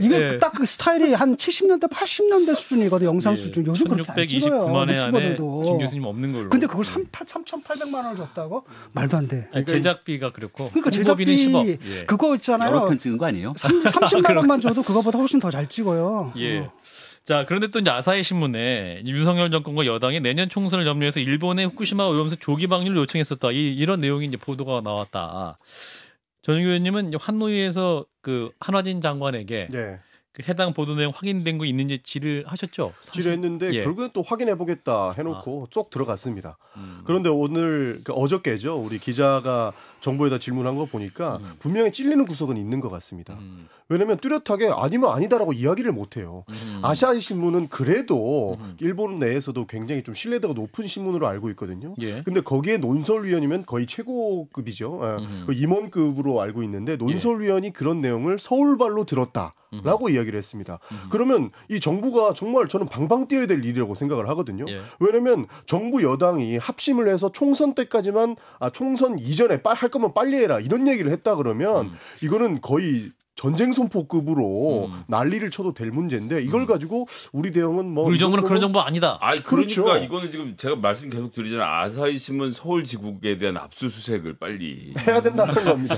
이게 예. 딱 그 스타일이 한 칠십 년대 팔십 년대 수준이거든. 영상 예. 수준. 요즘 그렇게 안 찍어요. 유튜버들도. 김 교수님 없는 걸로. 근데 그걸 삼천팔백만 원을 줬다고? 말도 안 돼. 아니, 제작비가 그렇고. 그러니까 제작비는 십억. 예. 그거 있잖아요. 여러 편 찍은 거 아니에요? 삼십만 원만 줘도 그거보다 훨씬 더 잘 찍어요. 예. 어. 자, 그런데 또 이제 아사히 신문에 윤석열 정권과 여당이 내년 총선을 염려해서 일본의 후쿠시마 오염수 조기 방류를 요청했었다. 이, 이런 내용이 이제 보도가 나왔다. 전현교 의원님은 환노위에서 그 한화진 장관에게 네. 그 해당 보도 내용 확인된 거 있는지 질의를 하셨죠? 질의했는데 예. 결국엔 또 확인해 보겠다 해놓고 아. 쏙 들어갔습니다. 음. 그런데 오늘 그 어저께죠, 우리 기자가 정부에다 질문한 거 보니까 음. 분명히 찔리는 구석은 있는 것 같습니다. 음. 왜냐하면 뚜렷하게 아니면 아니다라고 이야기를 못해요. 음. 아사히 신문은 그래도 음. 일본 내에서도 굉장히 좀 신뢰도가 높은 신문으로 알고 있거든요. 예. 근데 거기에 논설위원이면 거의 최고급이죠. 음. 그 임원급으로 알고 있는데 논설위원이 예. 그런 내용을 서울발로 들었다라고 음. 이야기를 했습니다. 음. 그러면 이 정부가 정말 저는 방방 뛰어야 될 일이라고 생각을 하거든요. 예. 왜냐하면 정부 여당이 합심을 해서 총선 때까지만 아 총선 이전에 빨 그러면 빨리 해라 이런 얘기를 했다 그러면 음. 이거는 거의 전쟁 선포급으로 음. 난리를 쳐도 될 문제인데 이걸 가지고 우리 대응은 뭐 우리 정부는 그런 정부 아니다. 아니 그러니까 그렇죠. 이거는 지금 제가 말씀 계속 드리잖아요. 아사히 신문 서울 지국에 대한 압수수색을 빨리 해야 된다는 겁니다.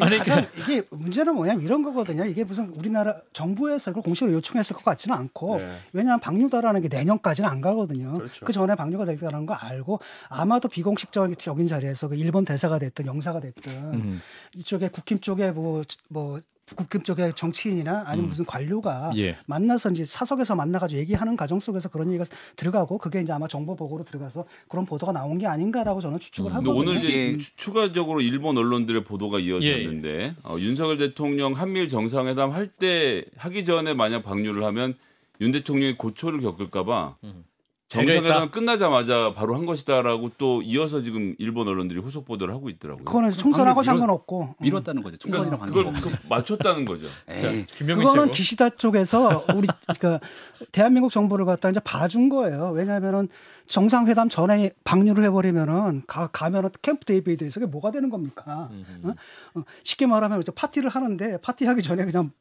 아니, 그러니까. 이게 문제는 뭐냐면 이런 거거든요. 이게 무슨 우리나라 정부에서 그걸 공식으로 요청했을 것 같지는 않고 네. 왜냐하면 방류다라는 게 내년까지는 안 가거든요. 그렇죠. 그 전에 방류가 되겠다는 거 알고 아마도 비공식적인 자리에서 그 일본 대사가 됐든 영사가 됐든 음. 이쪽에 국힘 쪽에 뭐, 뭐 북극급 쪽의 정치인이나 아니면 음. 무슨 관료가 예. 만나서 이제 사석에서 만나가지고 얘기하는 과정 속에서 그런 얘기가 들어가고 그게 이제 아마 정보 보고로 들어가서 그런 보도가 나온 게 아닌가라고 저는 추측을 음. 하고 있는데 오늘 이제 예. 추가적으로 일본 언론들의 보도가 이어졌는데 예. 어, 윤석열 대통령 한미일 정상회담 할 때 하기 전에 만약 방류를 하면 윤 대통령이 고초를 겪을까봐. 음. 정상회담 끝나자마자 바로 한 것이다라고 또 이어서 지금 일본 언론들이 후속 보도를 하고 있더라고요. 그거는 총선하고 상관없고 미뤘다는 거죠. 총선이랑 관계가 없어요. 그걸 맞췄다는 거죠. 자, 그거는 기시다 쪽에서 우리 그러니까 대한민국 정부를 갖다 이제 봐준 거예요. 왜냐하면은 정상회담 전에 방류를 해버리면은 가 가면은 캠프 데이비드에 그게 뭐가 되는 겁니까? 어? 어, 쉽게 말하면 이제 파티를 하는데 파티하기 전에 그냥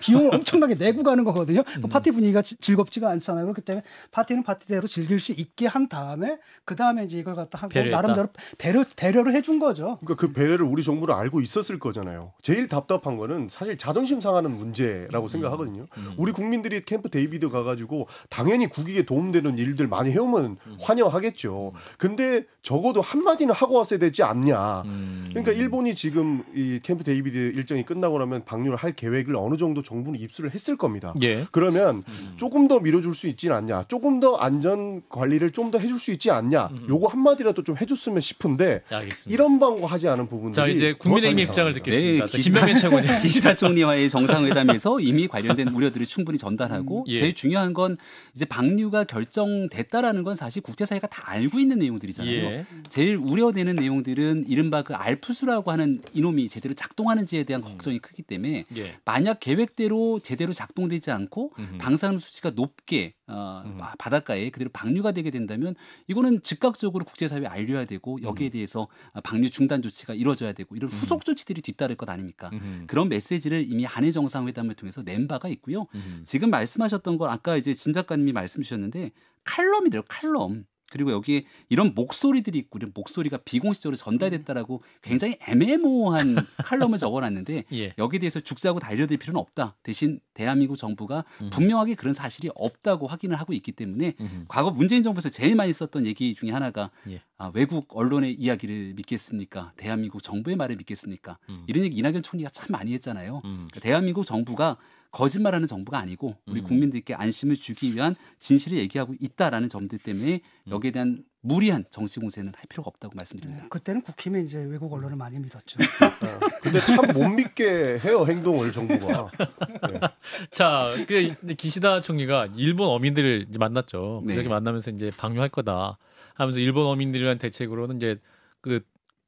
비용을 엄청나게 내고 가는 거거든요. 음. 그 파티 분위기가 지, 즐겁지가 않잖아요. 그렇기 때문에 파티는 파티대로 즐길 수 있게 한 다음에 그 다음에 이제 이걸 갖다 하고 배려했다. 나름대로 배려 배려를 해준 거죠. 그러니까 그 배려를 우리 정부를 알고 있었을 거잖아요. 제일 답답한 거는 사실 자존심 상하는 문제라고 음. 생각하거든요. 음. 우리 국민들이 캠프 데이비드 가가지고 당연히 국익에 도움되는 일들 많이 해오면 음. 환영하겠죠. 음. 근데 적어도 한 마디는 하고 왔어야 되지 않냐. 음. 그러니까 일본이 지금 이 캠프 데이비드 일정이 끝나고 나면 방류를 할 계획을 어느 정도 정부는 입수를 했을 겁니다. 예. 그러면 음. 조금 더 밀어줄 수 있지 않냐, 조금 더 안전 관리를 좀 더 해줄 수 있지 않냐, 음. 요거 한마디라도 좀 해줬으면 싶은데 알겠습니다. 이런 방어하지 않은 부분들이. 자 이제 국민의힘의 입장을 듣겠습니다. 네, 김병민 최고님. 기시다 총리와의 정상회담에서 이미 관련된 우려들을 충분히 전달하고 음, 예. 제일 중요한 건 이제 방류가 결정됐다라는 건 사실 국제사회가 다 알고 있는 내용들이잖아요. 예. 제일 우려되는 내용들은 이른바 그 알프스라고 하는 이놈이 제대로 작동하는지에 대한 걱정이 음. 크기 때문에 예. 만약 계획 계획대로 제대로 작동되지 않고 음흠. 방사능 수치가 높게 어, 바닷가에 그대로 방류가 되게 된다면 이거는 즉각적으로 국제사회에 알려야 되고 여기에 음. 대해서 방류 중단 조치가 이루어져야 되고 이런 후속 조치들이 뒤따를 것 아닙니까? 음흠. 그런 메시지를 이미 한일 정상회담을 통해서 낸 바가 있고요. 음흠. 지금 말씀하셨던 걸 아까 이제 진 작가님이 말씀 주셨는데 칼럼이래요. 칼럼. 그리고 여기에 이런 목소리들이 있고 이런 목소리가 비공식적으로 전달됐다라고 굉장히 애매모호한 칼럼을 적어놨는데 예. 여기에 대해서 죽자고 달려들 필요는 없다. 대신 대한민국 정부가 음. 분명하게 그런 사실이 없다고 확인을 하고 있기 때문에 음. 과거 문재인 정부에서 제일 많이 썼던 얘기 중에 하나가 예. 아, 외국 언론의 이야기를 믿겠습니까? 대한민국 정부의 말을 믿겠습니까? 음. 이런 얘기 이낙연 총리가 참 많이 했잖아요. 음. 그러니까 대한민국 정부가 거짓말하는 정부가 아니고 우리 국민들께 안심을 주기 위한 진실을 얘기하고 있다라는 점들 때문에 여기에 대한 무리한 정치 공세는 할 필요가 없다고 말씀드립니다. 네, 그때는 국힘에 이제 외국 언론을 많이 믿었죠. 근데 참 못 믿게 해요 행동을 정부가. 네. 자, 기시다 총리가 일본 어민들을 이제 만났죠. 네. 그렇게 만나면서 이제 방류할 거다 하면서 일본 어민들에 대한 대책으로는 이제 그.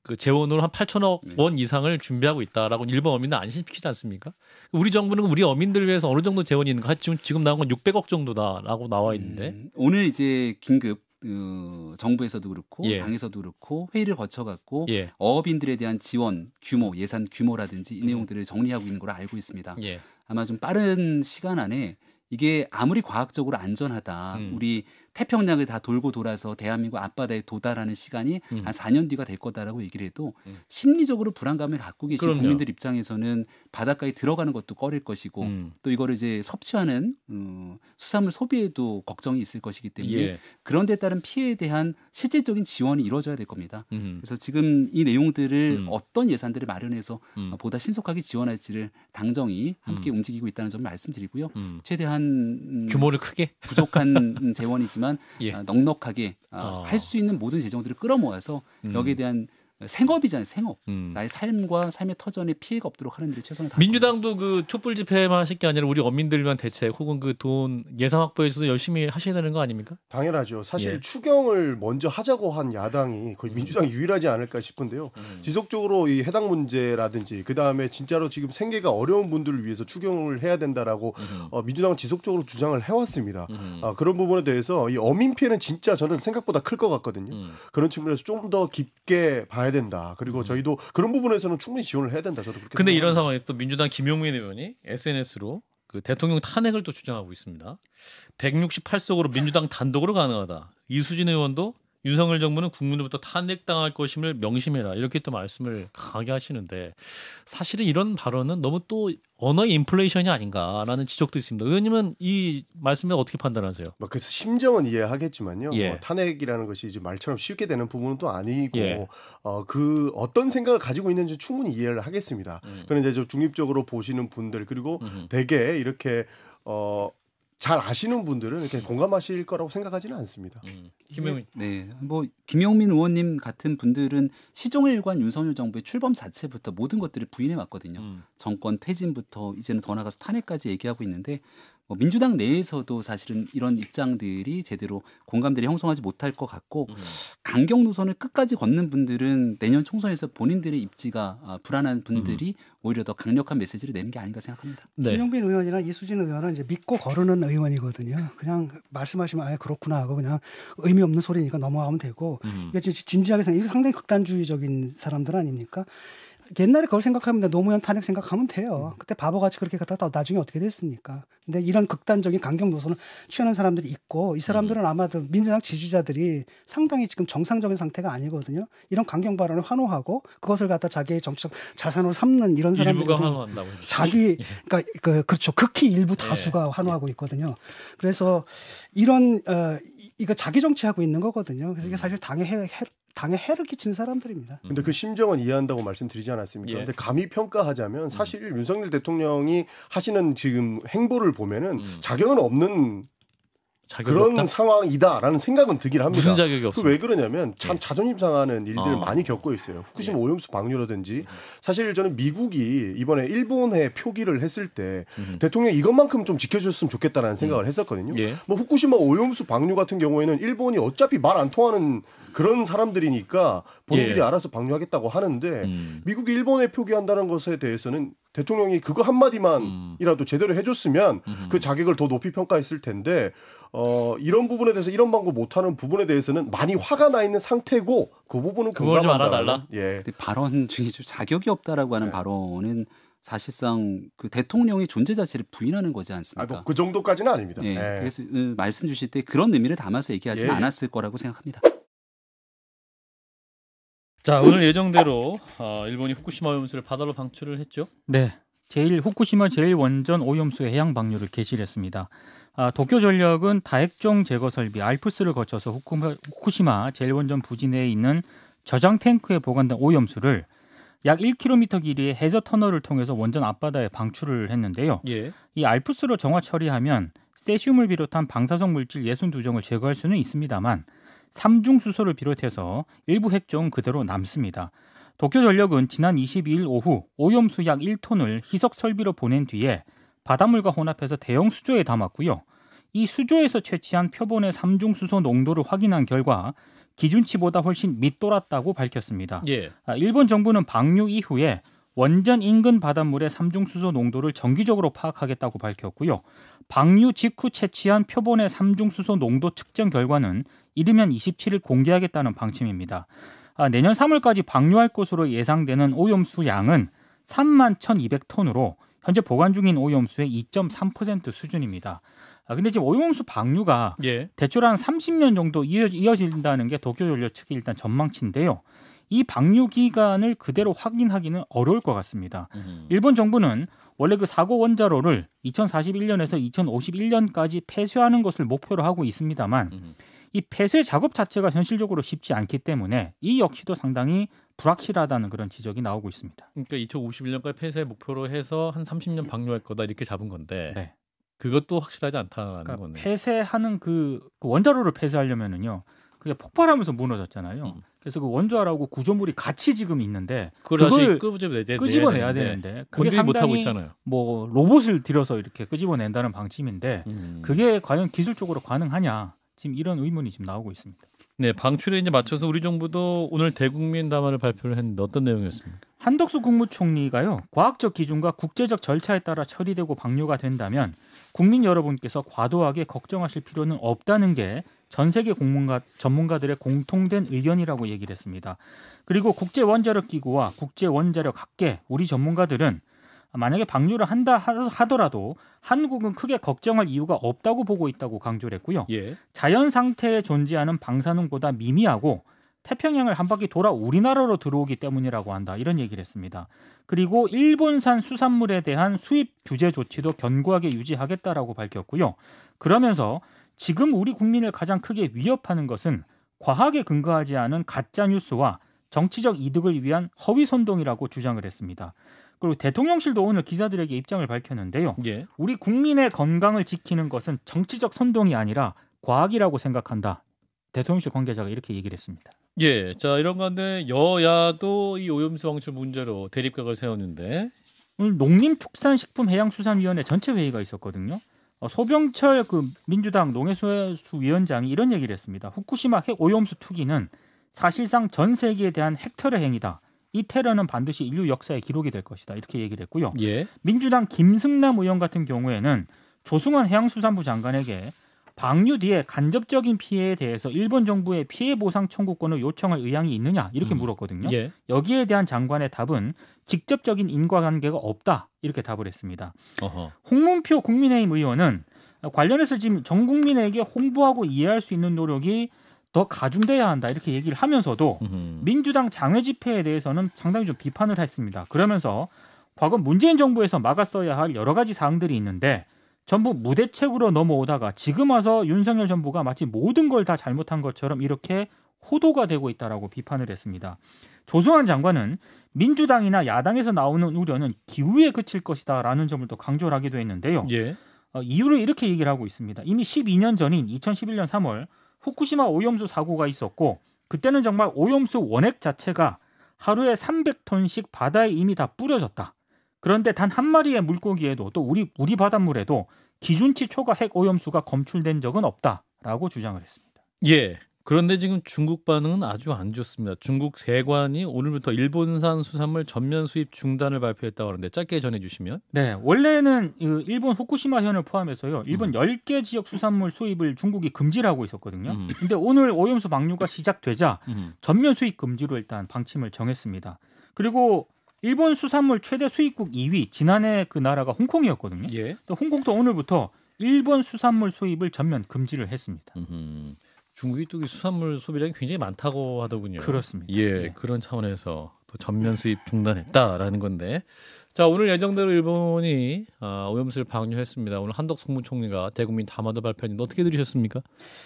그 재원으로 한 팔천억 원 이상을 준비하고 있다라고 일본 어민은 안심시키지 않습니까? 우리 정부는 우리 어민들 위해서 어느 정도 재원이 있는가? 지금 지금 나온 건 육백억 정도다라고 나와 있는데 음, 오늘 이제 긴급 어, 정부에서도 그렇고 예. 당에서도 그렇고 회의를 거쳐갖고 예. 어업인들에 대한 지원 규모, 예산 규모라든지 이 내용들을 정리하고 있는 걸로 알고 있습니다. 예. 아마 좀 빠른 시간 안에. 이게 아무리 과학적으로 안전하다. 음. 우리 태평양을 다 돌고 돌아서 대한민국 앞바다에 도달하는 시간이 음. 한 사 년 뒤가 될 거다라고 얘기를 해도 음. 심리적으로 불안감을 갖고 계신 그럼요. 국민들 입장에서는 바닷가에 들어가는 것도 꺼릴 것이고 음. 또 이거를 이제 섭취하는 음, 수산물 소비에도 걱정이 있을 것이기 때문에 예. 그런 데 따른 피해에 대한 실질적인 지원이 이루어져야 될 겁니다. 음. 그래서 지금 이 내용들을 음. 어떤 예산들을 마련해서 음. 보다 신속하게 지원할지를 당정이 함께 음. 움직이고 있다는 점을 말씀드리고요. 음. 최대한 음, 규모를 크게 부족한 재원이지만 예. 아, 넉넉하게 아, 어. 할 수 있는 모든 재정들을 끌어모아서 음. 여기에 대한 생업이잖아요. 생업. 음. 나의 삶과 삶의 터전에 피해가 없도록 하는 일에 최선을 다합니다. 민주당도 그 촛불 집회만 하실 게 아니라 우리 어민들 위한 대책 혹은 그 돈 예산 확보에서도 열심히 하셔야 되는 거 아닙니까? 당연하죠. 사실 예. 추경을 먼저 하자고 한 야당이 거의 민주당이 음. 유일하지 않을까 싶은데요. 음. 지속적으로 이 해당 문제라든지 그다음에 진짜로 지금 생계가 어려운 분들을 위해서 추경을 해야 된다라고 음. 어, 민주당은 지속적으로 주장을 해왔습니다. 음. 어, 그런 부분에 대해서 이 어민 피해는 진짜 저는 생각보다 클 것 같거든요. 음. 그런 측면에서 좀 더 깊게 봐야 된다. 그리고 음. 저희도 그런 부분에서는 충분히 지원을 해야 된다. 저도 그렇게. 근데 생각합니다. 이런 상황에서 또 민주당 김용민 의원이 에스엔에스로 그 대통령 탄핵을 또 주장하고 있습니다. 백육십팔 석으로 민주당 단독으로 가능하다. 이수진 의원도 윤석열 정부는 국민으로부터 탄핵당할 것임을 명심해라 이렇게 또 말씀을 강하게 하시는데, 사실은 이런 발언은 너무 또 언어의 인플레이션이 아닌가라는 지적도 있습니다. 의원님은 이 말씀에 어떻게 판단하세요? 그래서 심정은 이해하겠지만요. 예. 뭐 탄핵이라는 것이 이제 말처럼 쉽게 되는 부분은 또 아니고 예. 어, 그 어떤 생각을 가지고 있는지 충분히 이해를 하겠습니다. 음. 그런데 이제 좀 중립적으로 보시는 분들 그리고 음. 되게 이렇게 어. 잘 아시는 분들은 이렇게 공감하실 거라고 생각하지는 않습니다. 음. 김병민, 네, 뭐 김병민 의원님 같은 분들은 시종일관 윤석열 정부의 출범 자체부터 모든 것들을 부인해 왔거든요. 음. 정권 퇴진부터 이제는 더 나가서 탄핵까지 얘기하고 있는데, 뭐 민주당 내에서도 사실은 이런 입장들이 제대로 공감대를 형성하지 못할 것 같고, 음. 강경 노선을 끝까지 걷는 분들은 내년 총선에서 본인들의 입지가 아, 불안한 분들이 음. 오히려 더 강력한 메시지를 내는 게 아닌가 생각합니다. 네. 김병민 의원이나 이수진 의원은 이제 믿고 거르는 의원이거든요. 그냥 말씀하시면 아예 그렇구나 하고 그냥 의미 없는 소리니까 넘어가면 되고, 음. 이게 진지하게 생각, 상당히 극단주의적인 사람들 아닙니까? 옛날에 그걸 생각하면 노무현 탄핵 생각하면 돼요. 그때 바보같이 그렇게 갔다가 나중에 어떻게 됐습니까? 근데 이런 극단적인 강경 노선을 취하는 사람들이 있고, 이 사람들은 아마도 민주당 지지자들이 상당히 지금 정상적인 상태가 아니거든요. 이런 강경 발언을 환호하고 그것을 갖다 자기의 정치적 자산으로 삼는 이런 사람들이 일부가 환호한다고 자기 그러니까 그, 그렇죠. 극히 일부 다수가 네. 환호하고 있거든요. 그래서 이런 어, 이거 자기 정치하고 있는 거거든요. 그래서 이게 사실 당의 해, 해, 당에 해를 끼치는 사람들입니다. 근데 그 심정은 이해한다고 말씀드리지 않았습니까? 근데 예. 감히 평가하자면 사실 음. 윤석열 대통령이 하시는 지금 행보를 보면은 음. 자격은 없는 자격이 그런 없다? 상황이다라는 생각은 들긴 합니다. 무슨 자격이 없어요? 왜 그러냐면 참 예. 자존심 상하는 일들을 아. 많이 겪고 있어요. 후쿠시마 예. 오염수 방류라든지 음. 사실 저는 미국이 이번에 일본에 표기를 했을 때 음. 대통령이 이것만큼 좀 지켜줬으면 좋겠다라는 생각을 음. 했었거든요. 예. 뭐 후쿠시마 오염수 방류 같은 경우에는 일본이 어차피 말 안 통하는 그런 사람들이니까 본인들이 예. 알아서 방류하겠다고 하는데 음. 미국이 일본에 표기한다는 것에 대해서는 대통령이 그거 한마디만이라도 음. 제대로 해줬으면 음. 그 자격을 더 높이 평가했을 텐데 어, 이런 부분에 대해서 이런 방법 못하는 부분에 대해서는 많이 화가 나 있는 상태고 그 부분은 그걸 좀 알아달라. 예. 근데 발언 중에 좀 자격이 없다라고 하는 네. 발언은 사실상 그 대통령의 존재 자체를 부인하는 거지 않습니까? 아, 뭐 그 정도까지는 아닙니다. 예. 예. 그래서 음, 말씀 주실 때 그런 의미를 담아서 얘기하지는 예. 않았을 거라고 생각합니다. 자, 오늘 예정대로 어, 일본이 후쿠시마 오염수를 바다로 방출을 했죠? 네, 제일, 후쿠시마 제일 원전 오염수 해양 방류를 개시를 했습니다. 아, 도쿄전력은 다액종 제거 설비 알프스를 거쳐서 후쿠마, 후쿠시마 제일 원전 부지내에 있는 저장 탱크에 보관된 오염수를 약 일 킬로미터 길이의 해저 터널을 통해서 원전 앞바다에 방출을 했는데요. 예. 이 알프스로 정화 처리하면 세슘을 비롯한 방사성 물질 육십이 종을 제거할 수는 있습니다만 삼중수소를 비롯해서 일부 핵종은 그대로 남습니다. 도쿄전력은 지난 이십이 일 오후 오염수 약 일 톤을 희석설비로 보낸 뒤에 바닷물과 혼합해서 대형 수조에 담았고요. 이 수조에서 채취한 표본의 삼중수소 농도를 확인한 결과 기준치보다 훨씬 밑돌았다고 밝혔습니다. 예. 일본 정부는 방류 이후에 원전 인근 바닷물의 삼중수소 농도를 정기적으로 파악하겠다고 밝혔고요. 방류 직후 채취한 표본의 삼중수소 농도 측정 결과는 이르면 이십칠 일 공개하겠다는 방침입니다. 아, 내년 삼월까지 방류할 것으로 예상되는 오염수 양은 삼만 천이백 톤으로 현재 보관 중인 오염수의 이 점 삼 퍼센트 수준입니다. 아, 근데 지금 오염수 방류가 예. 대출 한 삼십 년 정도 이어진다는 게 도쿄전력 측의 일단 전망치인데요. 이 방류 기간을 그대로 확인하기는 어려울 것 같습니다. 음. 일본 정부는 원래 그 사고 원자로를 이천사십일 년에서 이천오십일 년까지 폐쇄하는 것을 목표로 하고 있습니다만 음. 이 폐쇄 작업 자체가 현실적으로 쉽지 않기 때문에 이 역시도 상당히 불확실하다는 그런 지적이 나오고 있습니다. 그러니까 이천오십일 년까지 폐쇄 목표로 해서 한 삼십 년 방류할 거다 이렇게 잡은 건데 네. 그것도 확실하지 않다는 그러니까 거네요. 폐쇄하는 그, 그 원자로를 폐쇄하려면은요. 그게 폭발하면서 무너졌잖아요. 음. 그래서 그 원자로하고 구조물이 같이 지금 있는데 그걸, 그걸 끄집어내야, 끄집어내야 되는데, 되는데 그게 상당히 있잖아요. 뭐 로봇을 들여서 이렇게 끄집어낸다는 방침인데 음. 그게 과연 기술적으로 가능하냐 지금 이런 의문이 지금 나오고 있습니다. 네, 방출에 이제 맞춰서 우리 정부도 오늘 대국민 담화를 발표를 했는데 어떤 내용이었습니까? 한덕수 국무총리가요. 과학적 기준과 국제적 절차에 따라 처리되고 방류가 된다면 국민 여러분께서 과도하게 걱정하실 필요는 없다는 게 전 세계 공문가, 전문가들의 공통된 의견이라고 얘기를 했습니다. 그리고 국제원자력기구와 국제원자력학계, 우리 전문가들은 만약에 방류를 한다 하더라도 한국은 크게 걱정할 이유가 없다고 보고 있다고 강조를 했고요. 예. 자연 상태에 존재하는 방사능보다 미미하고 태평양을 한 바퀴 돌아 우리나라로 들어오기 때문이라고 한다. 이런 얘기를 했습니다. 그리고 일본산 수산물에 대한 수입 규제 조치도 견고하게 유지하겠다라고 밝혔고요. 그러면서 지금 우리 국민을 가장 크게 위협하는 것은 과학에 근거하지 않은 가짜 뉴스와 정치적 이득을 위한 허위 선동이라고 주장을 했습니다. 그리고 대통령실도 오늘 기자들에게 입장을 밝혔는데요. 예. 우리 국민의 건강을 지키는 것은 정치적 선동이 아니라 과학이라고 생각한다. 대통령실 관계자가 이렇게 얘기를 했습니다. 예, 자 이런 건데 여야도 이 오염수 방출 문제로 대립각을 세웠는데 오늘 농림축산식품해양수산위원회 전체 회의가 있었거든요. 어, 소병철 그 민주당 농해수위원장이 이런 얘기를 했습니다. 후쿠시마 핵 오염수 투기는 사실상 전 세계에 대한 핵테러 행위다. 이 테러는 반드시 인류 역사에 기록이 될 것이다. 이렇게 얘기를 했고요. 예. 민주당 김승남 의원 같은 경우에는 조승원 해양수산부 장관에게 방류 뒤에 간접적인 피해에 대해서 일본 정부의 피해 보상 청구권을 요청할 의향이 있느냐 이렇게 음. 물었거든요. 예. 여기에 대한 장관의 답은 직접적인 인과관계가 없다 이렇게 답을 했습니다. 어허. 홍문표 국민의힘 의원은 관련해서 지금 전 국민에게 홍보하고 이해할 수 있는 노력이 더 가중돼야 한다 이렇게 얘기를 하면서도 음흠. 민주당 장외집회에 대해서는 상당히 좀 비판을 했습니다. 그러면서 과거 문재인 정부에서 막았어야 할 여러 가지 사항들이 있는데 전부 무대책으로 넘어오다가 지금 와서 윤석열 정부가 마치 모든 걸 다 잘못한 것처럼 이렇게 호도가 되고 있다라고 비판을 했습니다. 조성환 장관은 민주당이나 야당에서 나오는 우려는 기후에 그칠 것이다라는 점을 또 강조를 하기도 했는데요. 예. 어, 이유를 이렇게 얘기를 하고 있습니다. 이미 십이 년 전인 이천십일 년 삼월 후쿠시마 오염수 사고가 있었고 그때는 정말 오염수 원액 자체가 하루에 삼백 톤씩 바다에 이미 다 뿌려졌다. 그런데 단 한 마리의 물고기에도 또 우리 우리 바닷물에도 기준치 초과 핵 오염수가 검출된 적은 없다라고 주장을 했습니다. 예. 그런데 지금 중국 반응은 아주 안 좋습니다. 중국 세관이 오늘부터 일본산 수산물 전면 수입 중단을 발표했다고 하는데 짧게 전해주시면. 네, 원래는 일본 후쿠시마현을 포함해서요, 일본 음. 열 개 지역 수산물 수입을 중국이 금지를 하고 있었거든요. 그런데 음. 오늘 오염수 방류가 시작되자 음. 전면 수입 금지로 일단 방침을 정했습니다. 그리고 일본 수산물 최대 수입국 이 위 지난해 그 나라가 홍콩이었거든요. 예. 또 홍콩도 오늘부터 일본 수산물 수입을 전면 금지를 했습니다. 음흠. 중국이 또 수산물 소비량이 굉장히 많다고 하더군요. 그렇습니다. 예, 네. 그런 차원에서 또 전면 수입 중단했다라는 건데, 자 오늘 예정대로 일본이 아, 오염수를 방류했습니다. 오늘 한덕수 국무총리가 대국민 담화도 발표했는데 어떻게 들으셨습니까?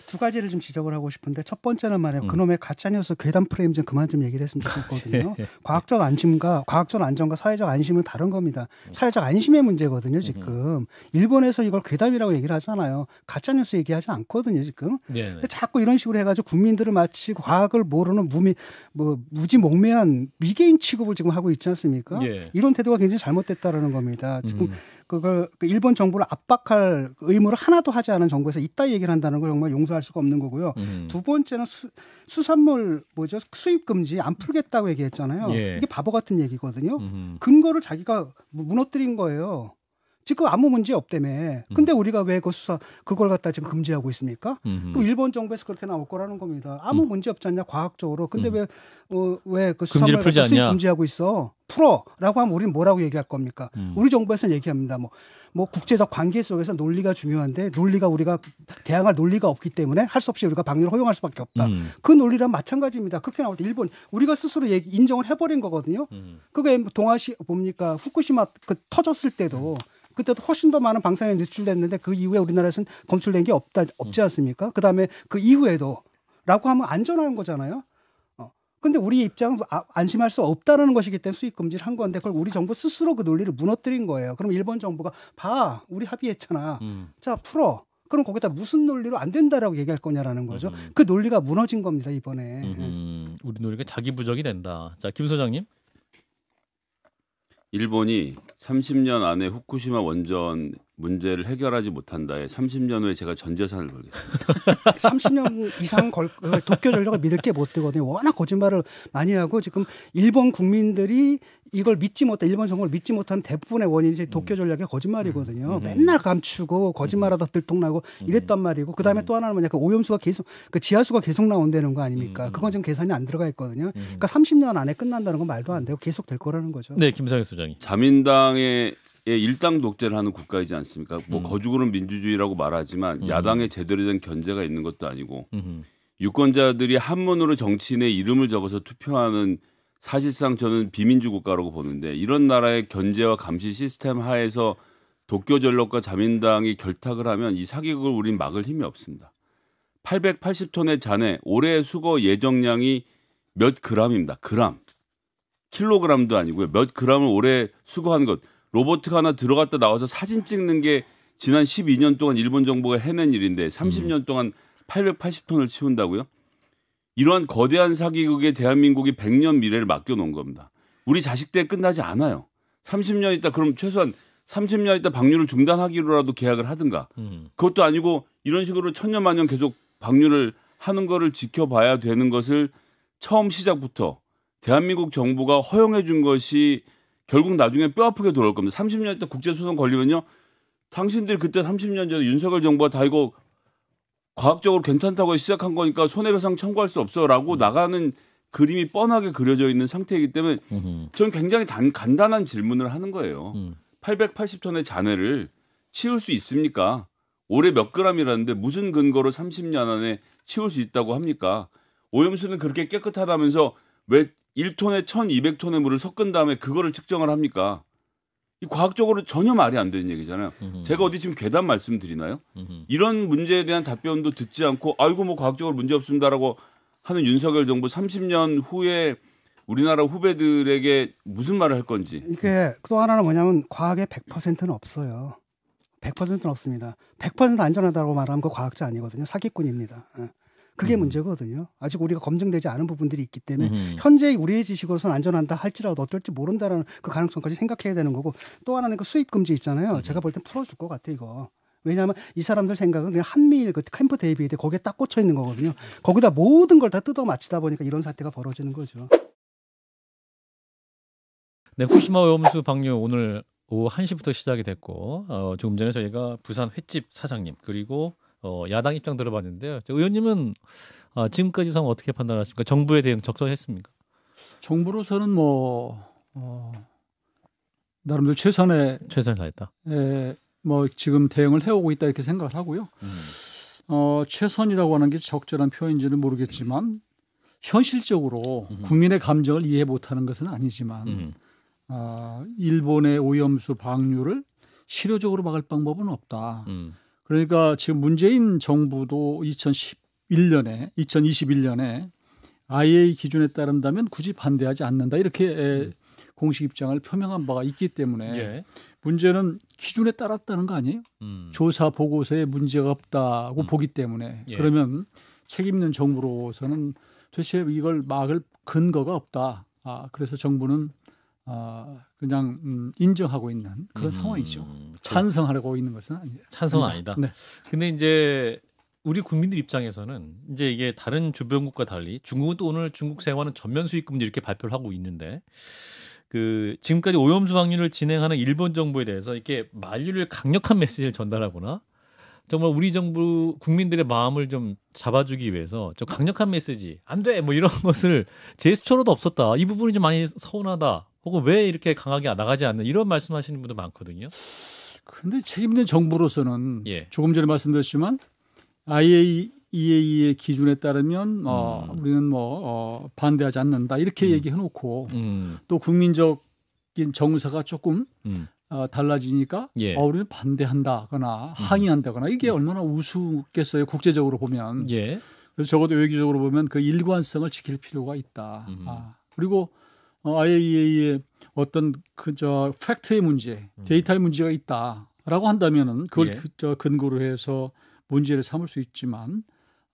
두 가지를 좀 지적을 하고 싶은데 첫 번째는 말이에요. 음. 그놈의 가짜뉴스 괴담 프레임 좀 그만 좀 얘기를 했으면 좋겠거든요. 예. 과학적 안심과 과학적 안정과 사회적 안심은 다른 겁니다. 사회적 안심의 문제거든요. 지금 음. 일본에서 이걸 괴담이라고 얘기를 하잖아요. 가짜뉴스 얘기하지 않거든요. 지금. 예, 네. 근데 자꾸 이런 식으로 해가지고 국민들을 마치 과학을 모르는 무미 뭐 무지몽매한 미개인 취급을 지금 하고 있지 않습니까? 예. 이런 태도가 굉장히 잘못됐다라는 겁니다. 지금 음. 그걸 일본 정부를 압박할 의무를 하나도 하지 않은 정부에서 이따 얘기를 한다는 걸 정말 용서할 수가 없는 거고요. 음. 두 번째는 수, 수산물 뭐죠 수입 금지 안 풀겠다고 얘기했잖아요. 예. 이게 바보 같은 얘기거든요. 음. 근거를 자기가 무너뜨린 거예요. 지금 아무 문제 없다며. 근데 음. 우리가 왜 그 수사 그걸 갖다 지금 금지하고 있습니까? 음흠. 그럼 일본 정부에서 그렇게 나올 거라는 겁니다. 아무 음. 문제 없지 않냐 과학적으로. 근데 왜 왜 그 어, 수산물 수입 금지하고 있어? 풀어라고 하면 우리는 뭐라고 얘기할 겁니까? 음. 우리 정부에서는 얘기합니다. 뭐, 뭐 국제적 관계 속에서 논리가 중요한데 논리가 우리가 대항할 논리가 없기 때문에 할 수 없이 우리가 방류를 허용할 수밖에 없다. 음. 그 논리랑 마찬가지입니다. 그렇게 나올 때 일본 우리가 스스로 얘기, 인정을 해버린 거거든요. 음. 그게 동아시 뭡니까 후쿠시마 그 터졌을 때도 그때도 훨씬 더 많은 방사능이 누출됐는데 그 이후에 우리나라에서는 검출된 게 없다 없지 않습니까? 그 다음에 그 이후에도라고 하면 안전한 거잖아요. 근데 우리 입장은 안심할 수 없다는 것이기 때문에 수입 금지를 한 건데 그걸 우리 정부 스스로 그 논리를 무너뜨린 거예요. 그럼 일본 정부가 봐 우리 합의했잖아. 음. 자 풀어. 그럼 거기다 무슨 논리로 안 된다라고 얘기할 거냐라는 거죠. 음. 그 논리가 무너진 겁니다 이번에. 음. 우리 논리가 자기 부적이 된다. 자, 김 소장님. 일본이 삼십 년 안에 후쿠시마 원전 문제를 해결하지 못한다에 삼십 년 후에 제가 전 재산을 걸겠습니다. 삼십 년 이상 걸 도쿄전력을 믿을 게 못 되거든요. 워낙 거짓말을 많이 하고 지금 일본 국민들이 이걸 믿지 못한 일본 정부를 믿지 못한 대부분의 원인이 이제 도쿄전력의 거짓말이거든요. 음. 맨날 감추고 거짓말하다 들통나고 이랬단 말이고 그다음에 음. 또 하나는 뭐냐 그 오염수가 계속 그 지하수가 계속 나온다는 거 아닙니까? 그건 지금 계산이 안 들어가 있거든요. 그러니까 삼십 년 안에 끝난다는 건 말도 안 되고 계속 될 거라는 거죠. 네, 김상현 소장님. 자민당의 예, 일당 독재를 하는 국가이지 않습니까? 뭐 음. 거주구는 민주주의라고 말하지만 음. 야당에 제대로 된 견제가 있는 것도 아니고 음. 유권자들이 한문으로 정치인의 이름을 적어서 투표하는 사실상 저는 비민주 국가라고 보는데 이런 나라의 견제와 감시 시스템 하에서 도쿄전력과 자민당이 결탁을 하면 이 사기극을 우린 막을 힘이 없습니다. 팔백팔십 톤의 잔에 올해 수거 예정량이 몇 그램입니다. 그램. 킬로그램도 아니고요. 몇 그램을 올해 수거한 것. 로봇가 하나 들어갔다 나와서 사진 찍는 게 지난 십이 년 동안 일본 정부가 해낸 일인데 삼십 년 동안 팔백팔십 톤을 치운다고요? 이러한 거대한 사기극에 대한민국이 백 년 미래를 맡겨놓은 겁니다. 우리 자식 때 끝나지 않아요. 삼십 년 있다 그럼 최소한 삼십 년 있다 방류를 중단하기로라도 계약을 하든가. 그것도 아니고 이런 식으로 천년 만년 계속 방류를 하는 거를 지켜봐야 되는 것을 처음 시작부터 대한민국 정부가 허용해 준 것이 결국 나중에 뼈아프게 돌아올 겁니다. 삼십 년 있다 국제소송 걸리면요. 당신들 그때 삼십 년 전에 윤석열 정부가 다 이거 과학적으로 괜찮다고 시작한 거니까 손해배상 청구할 수 없어라고 음. 나가는 그림이 뻔하게 그려져 있는 상태이기 때문에 음. 저는 굉장히 단, 간단한 질문을 하는 거예요. 음. 팔백팔십 톤의 잔해를 치울 수 있습니까? 올해 몇 그램이라는데 무슨 근거로 삼십 년 안에 치울 수 있다고 합니까? 오염수는 그렇게 깨끗하다면서 왜 일 톤에 천이백 톤의 물을 섞은 다음에 그거를 측정을 합니까? 이 과학적으로 전혀 말이 안 되는 얘기잖아요. 음흠. 제가 어디 지금 괴담 말씀드리나요? 음흠. 이런 문제에 대한 답변도 듣지 않고 아이고 뭐 과학적으로 문제 없습니다라고 하는 윤석열 정부 삼십 년 후에 우리나라 후배들에게 무슨 말을 할 건지. 이게 또 하나는 뭐냐면 과학의 백 퍼센트는 없어요. 백 퍼센트는 없습니다. 백 퍼센트 안전하다고 말하면 그 과학자 아니거든요. 사기꾼입니다. 그게 음. 문제거든요. 아직 우리가 검증되지 않은 부분들이 있기 때문에 음. 현재 우리의 지식으로선 안전한다 할지라도 어떨지 모른다라는 그 가능성까지 생각해야 되는 거고 또 하나는 그 수입 금지 있잖아요. 음. 제가 볼 땐 풀어줄 것 같아 이거. 왜냐하면 이 사람들 생각은 그냥 한미일 그 캠프 데이비드 거기에 딱 꽂혀 있는 거거든요. 거기다 모든 걸 다 뜯어 맞히다 보니까 이런 사태가 벌어지는 거죠. 네, 후쿠시마 오염수 방류 오늘 오후 한 시부터 시작이 됐고 어, 조금 전에 저희가 부산 횟집 사장님 그리고 어, 야당 입장 들어봤는데요. 의원님은 아, 지금까지 상황 어떻게 판단하십니까? 정부의 대응 적절했습니까? 정부로서는 뭐 어, 나름대로 최선의 최선을 다했다. 예, 뭐 지금 대응을 해오고 있다 이렇게 생각을 하고요. 음. 어, 최선이라고 하는 게 적절한 표현인지는 모르겠지만 음. 현실적으로 음. 국민의 감정을 이해 못하는 것은 아니지만 음. 어, 일본의 오염수 방류를 실효적으로 막을 방법은 없다. 음. 그러니까 지금 문재인 정부도 이천십일 년에 이천이십일 년에 아이에이이에이 기준에 따른다면 굳이 반대하지 않는다 이렇게 음. 공식 입장을 표명한 바가 있기 때문에 예. 문제는 기준에 따랐다는 거 아니에요? 음. 조사 보고서에 문제가 없다고 음. 보기 때문에 예. 그러면 책임 있는 정부로서는 도대체 이걸 막을 근거가 없다. 아, 그래서 정부는 아, 그냥 음, 인정하고 있는 그런 음, 상황이죠. 찬성하려고 있는 것은 아니에요. 찬성은 아니다. 네. 근데 이제 우리 국민들 입장에서는 이제 이게 다른 주변국과 달리 중국은 또 오늘 중국 세화는 전면 수입 금지 이렇게 발표를 하고 있는데 그 지금까지 오염수 방류를 진행하는 일본 정부에 대해서 이렇게 만류를 강력한 메시지를 전달하거나 정말 우리 정부 국민들의 마음을 좀 잡아주기 위해서 좀 강력한 메시지 안 돼 뭐 이런 것을 제스처로도 없었다. 이 부분이 좀 많이 서운하다. 혹은 왜 이렇게 강하게 나가지 않는 이런 말씀하시는 분도 많거든요. 그런데 책임있는 정부로서는 예. 조금 전에 말씀드렸지만 아이에이이에이의 기준에 따르면 음. 어, 우리는 뭐 어, 반대하지 않는다 이렇게 음. 얘기해놓고 음. 또 국민적인 정서가 조금 음. 어, 달라지니까 예. 어, 우리는 반대한다거나 항의한다거나 이게 음. 얼마나 우습겠어요. 국제적으로 보면. 예. 그래서 적어도 외교적으로 보면 그 일관성을 지킬 필요가 있다. 음. 아, 그리고 아이에이이에이의 어떤 그저 팩트의 문제, 데이터의 문제가 있다라고 한다면은 그걸 예. 그저 근거로 해서 문제를 삼을 수 있지만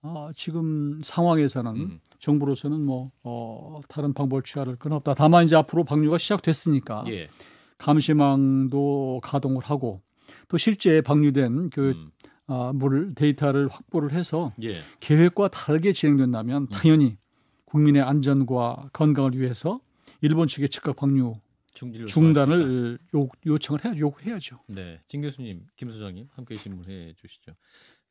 어, 지금 상황에서는 음. 정부로서는 뭐 어, 다른 방법을 취할 건 없다. 다만 이제 앞으로 방류가 시작됐으니까 예. 감시망도 가동을 하고 또 실제 방류된 그 음. 아, 물 데이터를 확보를 해서 예. 계획과 다르게 진행된다면 당연히 국민의 안전과 건강을 위해서 일본 측의 즉각 방류 중단을 요, 요청을 해야, 요구해야죠. 네, 진 교수님, 김 소장님 함께 질문해 주시죠.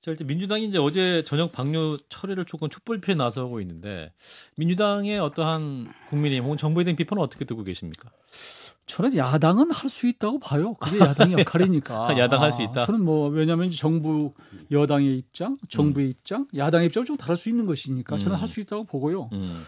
자, 일단 민주당이 이제 어제 저녁 방류 철회를 조금 촛불 피에 나서고 있는데 민주당의 어떠한 국민의힘 혹은 정부에 대한 비판은 어떻게 듣고 계십니까? 저는 야당은 할 수 있다고 봐요. 그게 야당의 역할이니까. 야당 할 수 있다. 아, 저는 뭐 왜냐하면 정부 여당의 입장, 정부의 음. 입장, 야당의 입장은 좀 다를 수 있는 것이니까 저는 음. 할 수 있다고 보고요. 음.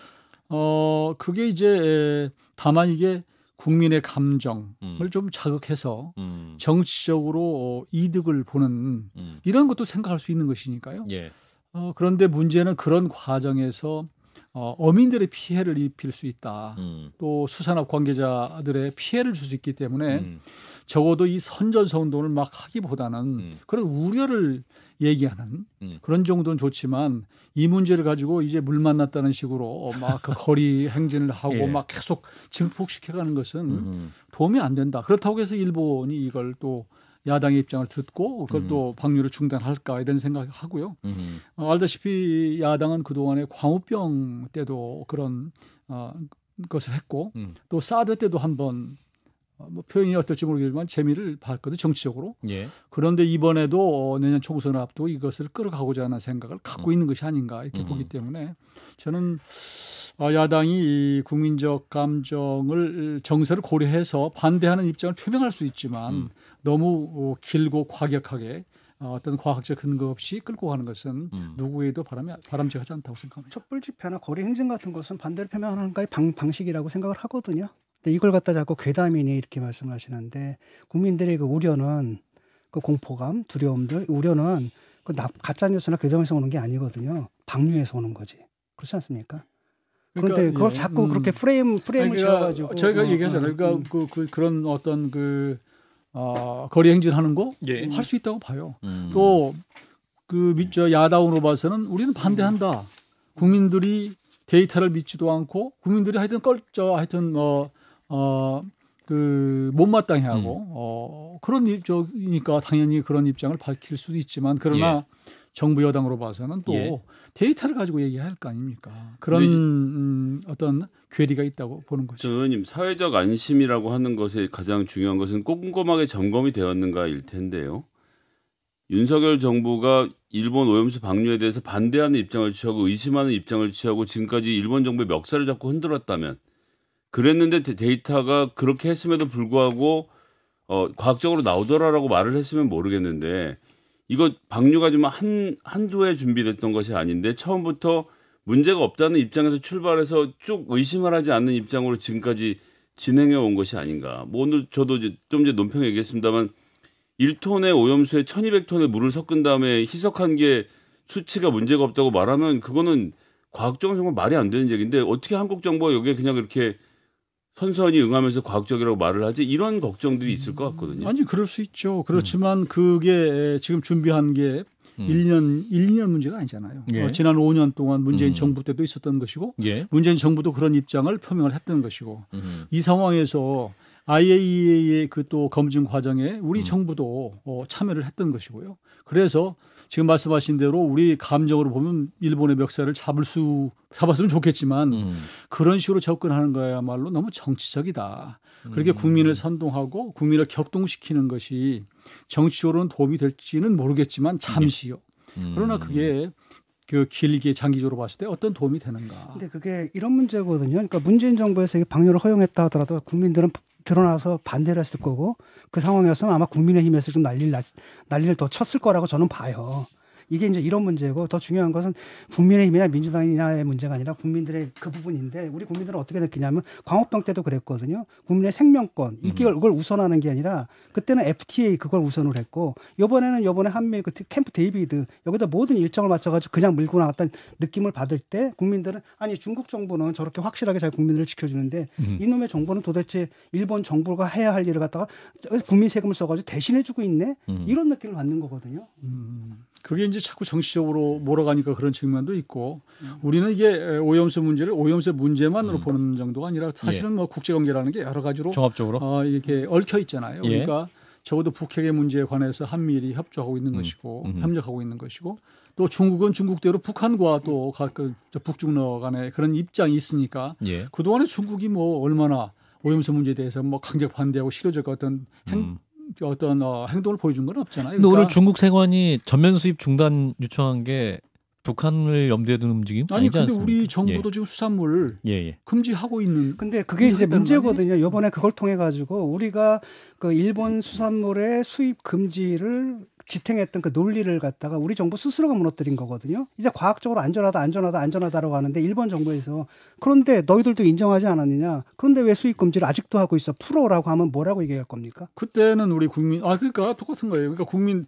어 그게 이제 다만 이게 국민의 감정을 음. 좀 자극해서 음. 정치적으로 이득을 보는 음. 이런 것도 생각할 수 있는 것이니까요. 예. 어, 그런데 문제는 그런 과정에서 어, 어민들의 피해를 입힐 수 있다. 음. 또 수산업 관계자들의 피해를 줄 수 있기 때문에 음. 적어도 이 선전선동을 막 하기보다는 음. 그런 우려를 얘기하는 음. 그런 정도는 좋지만 이 문제를 가지고 이제 물 만났다는 식으로 막 그 거리 행진을 하고 예. 막 계속 증폭시켜가는 것은 음. 도움이 안 된다. 그렇다고 해서 일본이 이걸 또 야당의 입장을 듣고 그걸 음. 또 방류를 중단할까 이런 생각하고요. 음. 어, 알다시피 야당은 그동안에 광우병 때도 그런 어, 것을 했고 음. 또 사드 때도 한번 뭐 표현이 어떨지 모르겠지만 재미를 봤거든 정치적으로. 예. 그런데 이번에도 내년 총선을 앞두고 이것을 끌어가고자 하는 생각을 갖고 음. 있는 것이 아닌가 이렇게 음. 보기 때문에 저는 야당이 국민적 감정을 정서를 고려해서 반대하는 입장을 표명할 수 있지만 음. 너무 길고 과격하게 어떤 과학적 근거 없이 끌고 가는 것은 음. 누구에도 바람이, 바람직하지 않다고 생각합니다. 촛불 집회나 거리 행진 같은 것은 반대를 표명하는 것의 방, 방식이라고 생각을 하거든요. 이걸 갖다 자꾸 괴담이니 이렇게 말씀하시는데 국민들의 그 우려는 그 공포감, 두려움들, 우려는 그 가짜 뉴스나 괴담에서 오는 게 아니거든요. 방류에서 오는 거지. 그렇지 않습니까? 그런데 그러니까, 그걸 예. 자꾸 음. 그렇게 프레임 프레임을 지어가지고 그러니까 저희가 어, 얘기하잖아요. 그러니까 음. 그, 그 그런 어떤 그 어, 거리 행진하는 거 할 수 예. 있다고 봐요. 음. 또 그 밑저 야당으로 봐서는 우리는 반대한다. 음. 국민들이 데이터를 믿지도 않고 국민들이 하여튼 껄저 하여튼 어 어, 그 못마땅해하고 음. 어, 그런 입장이니까 당연히 그런 입장을 밝힐 수도 있지만 그러나 예. 정부 여당으로 봐서는 또 예. 데이터를 가지고 얘기할 거 아닙니까? 그런 음, 어떤 괴리가 있다고 보는 거죠. 의원님, 사회적 안심이라고 하는 것에 가장 중요한 것은 꼼꼼하게 점검이 되었는가일 텐데요. 윤석열 정부가 일본 오염수 방류에 대해서 반대하는 입장을 취하고 의심하는 입장을 취하고 지금까지 일본 정부의 멱살을 잡고 흔들었다면 그랬는데 데이터가 그렇게 했음에도 불구하고 어, 과학적으로 나오더라라고 말을 했으면 모르겠는데 이거 방류가 좀 한, 한두 해 준비됐던 것이 아닌데 처음부터 문제가 없다는 입장에서 출발해서 쭉 의심을 하지 않는 입장으로 지금까지 진행해 온 것이 아닌가. 뭐 오늘 저도 이제 좀 전에 논평 얘기했습니다만 일 톤의 오염수에 천이백 톤의 물을 섞은 다음에 희석한 게 수치가 문제가 없다고 말하면 그거는 과학적으로 정말 말이 안 되는 얘기인데 어떻게 한국 정부가 여기에 그냥 이렇게 선선히 응하면서 과학적이라고 말을 하지 이런 걱정들이 있을 것 같거든요. 아니 그럴 수 있죠. 그렇지만 음. 그게 지금 준비한 게 음. 일 년 일 년 문제가 아니잖아요. 예. 어, 지난 오 년 동안 문재인 음. 정부 때도 있었던 것이고 예. 문재인 정부도 그런 입장을 표명을 했던 것이고 음. 이 상황에서 아이에이이에이의 그 또 검증 과정에 우리 음. 정부도 어, 참여를 했던 것이고요. 그래서 지금 말씀하신 대로 우리 감정으로 보면 일본의 멱살을 잡을 수 잡았으면 좋겠지만 음. 그런 식으로 접근하는 거야말로 너무 정치적이다. 음. 그렇게 국민을 선동하고 국민을 격동시키는 것이 정치적으로는 도움이 될지는 모르겠지만 잠시요. 음. 그러나 그게 그 길게 장기적으로 봤을 때 어떤 도움이 되는가? 근데 그게 이런 문제거든요. 그러니까 문재인 정부에서 방류를 허용했다 하더라도 국민들은 드러나서 반대를 했을 거고 그 상황이었으면 아마 국민의힘에서 좀 난리를 난리를 더 쳤을 거라고 저는 봐요. 이게 이제 이런 문제고 더 중요한 것은 국민의힘이나 민주당이냐의 문제가 아니라 국민들의 그 부분인데 우리 국민들은 어떻게 느끼냐면 광우병 때도 그랬거든요. 국민의 생명권 이걸 음. 우선하는 게 아니라 그때는 에프티에이 그걸 우선을 했고 이번에는 이번에 한미 그 캠프 데이비드 여기다 모든 일정을 맞춰가지고 그냥 밀고 나갔다는 느낌을 받을 때 국민들은 아니 중국 정부는 저렇게 확실하게 자기 국민들을 지켜주는데 음. 이놈의 정부는 도대체 일본 정부가 해야 할 일을 갖다가 국민 세금을 써가지고 대신해주고 있네 음. 이런 느낌을 받는 거거든요. 음. 그게 이제 자꾸 정치적으로 몰아가니까 그런 측면도 있고 음. 우리는 이게 오염수 문제를 오염수 문제만으로 음. 보는 정도가 아니라 사실은 예. 뭐 국제관계라는 게 여러 가지로 종합적으로 어, 이렇게 얽혀 있잖아요. 예. 그러니까 적어도 북핵의 문제에 관해서 한미일이 협조하고 있는 음. 것이고 음. 협력하고 있는 것이고 또 중국은 중국대로 북한과 또 그 북중러 간에 그런 입장이 있으니까 예. 그동안에 중국이 뭐 얼마나 오염수 문제에 대해서 뭐 강력 반대하고 실효적 어떤 행 음. 어떤 어, 행동을 보여준 건 없잖아요. 그런데 그러니까 오늘 중국 세관이 전면 수입 중단 요청한 게 북한을 염두에 두는 움직임? 아니 근데 않습니까? 우리 정부도 예. 지금 수산물을 예, 예. 금지하고 있는. 근데 그게 이제 문제거든요. 이번에 그걸 통해 가지고 우리가 그 일본 수산물의 수입 금지를 지탱했던 그 논리를 갖다가 우리 정부 스스로가 무너뜨린 거거든요. 이제 과학적으로 안전하다, 안전하다, 안전하다라고 하는데 일본 정부에서 그런데 너희들도 인정하지 않았느냐? 그런데 왜 수입 금지를 아직도 하고 있어? 풀어라고 하면 뭐라고 얘기할 겁니까? 그때는 우리 국민 아 그러니까 똑같은 거예요. 그러니까 국민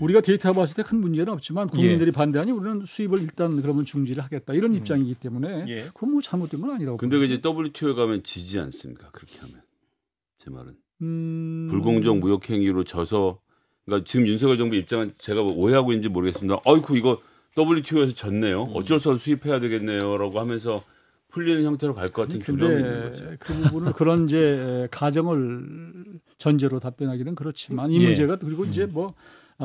우리가 데이터 봤을 때 큰 문제는 없지만 국민들이 예. 반대하니 우리는 수입을 일단 그러면 중지를 하겠다 이런 음. 입장이기 때문에 예. 그건 뭐 잘못된 건 아니라고. 근데 이제 더블유티오에 가면 지지 않습니까? 그렇게 하면 제 말은 음... 불공정 무역행위로 져서. 그러니까 지금 윤석열 정부 입장은 제가 오해하고 있는지 모르겠습니다. 어이쿠 이거 더블유티오에서 졌네요. 어쩔 수 없이 수입해야 되겠네요라고 하면서 풀리는 형태로 갈 것 같은 규정이 있는 거죠. 그 부분은 그런 이제 가정을 전제로 답변하기는 그렇지만 이 예. 문제가 그리고 이제 뭐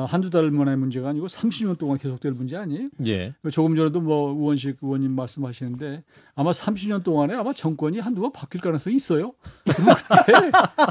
한두 달 만의 문제가 아니고 삼십 년 동안 계속될 문제 아니에요? 예. 조금 전에도 뭐 우원식 의원님 말씀하시는데 아마 삼십 년 동안에 아마 정권이 한두 번 바뀔 가능성이 있어요. 그때,